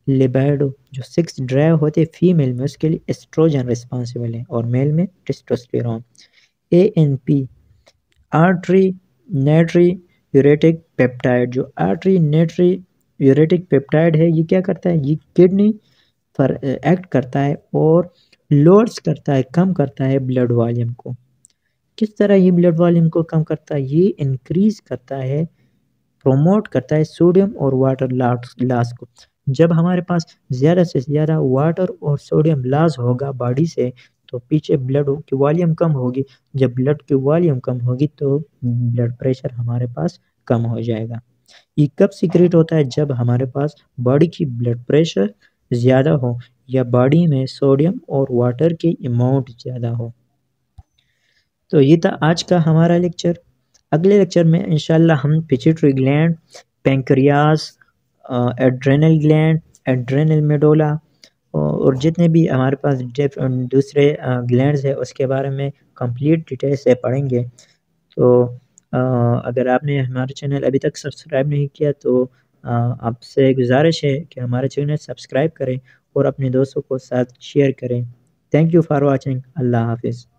लिबिडो जो सेक्स ड्राइव होते हैं फीमेल में उसके लिए एस्ट्रोजन रिस्पॉन्सिबल है और मेल में testosterone. ANP atrial natriuretic peptide, जो आर्ट्रियल नेट्री यूरेटिक पेप्टाइड है ये क्या करता है, ये किडनी पर एक्ट करता है और लोड्स करता है, कम करता है ब्लड वॉल्यूम को। किस तरह ये ब्लड वॉल्यूम को कम करता है, ये इंक्रीज करता है, प्रोमोट करता है सोडियम और वाटर लॉस को। जब हमारे पास ज़्यादा से ज़्यादा वाटर और सोडियम लॉस होगा बॉडी से तो पीछे ब्लड की वॉल्यूम कम होगी। जब ब्लड की वॉल्यूम कम होगी तो ब्लड प्रेशर हमारे पास कम हो जाएगा। ये कब सीक्रेट होता है, जब हमारे पास बॉडी की ब्लड प्रेशर ज़्यादा हो या बॉडी में सोडियम और वाटर की अमाउंट ज़्यादा हो। तो ये था आज का हमारा लेक्चर। अगले लेक्चर में इंशाल्लाह हम pituitary gland, pancreas, adrenal gland, adrenal medulla और जितने भी हमारे पास दूसरे ग्लैंड्स है उसके बारे में कंप्लीट डिटेल से पढ़ेंगे। तो अगर आपने हमारा चैनल अभी तक सब्सक्राइब नहीं किया तो आपसे गुजारिश है कि हमारा चैनल सब्सक्राइब करें और अपने दोस्तों को साथ शेयर करें। Thank you for watching. अल्लाह हाफिज़।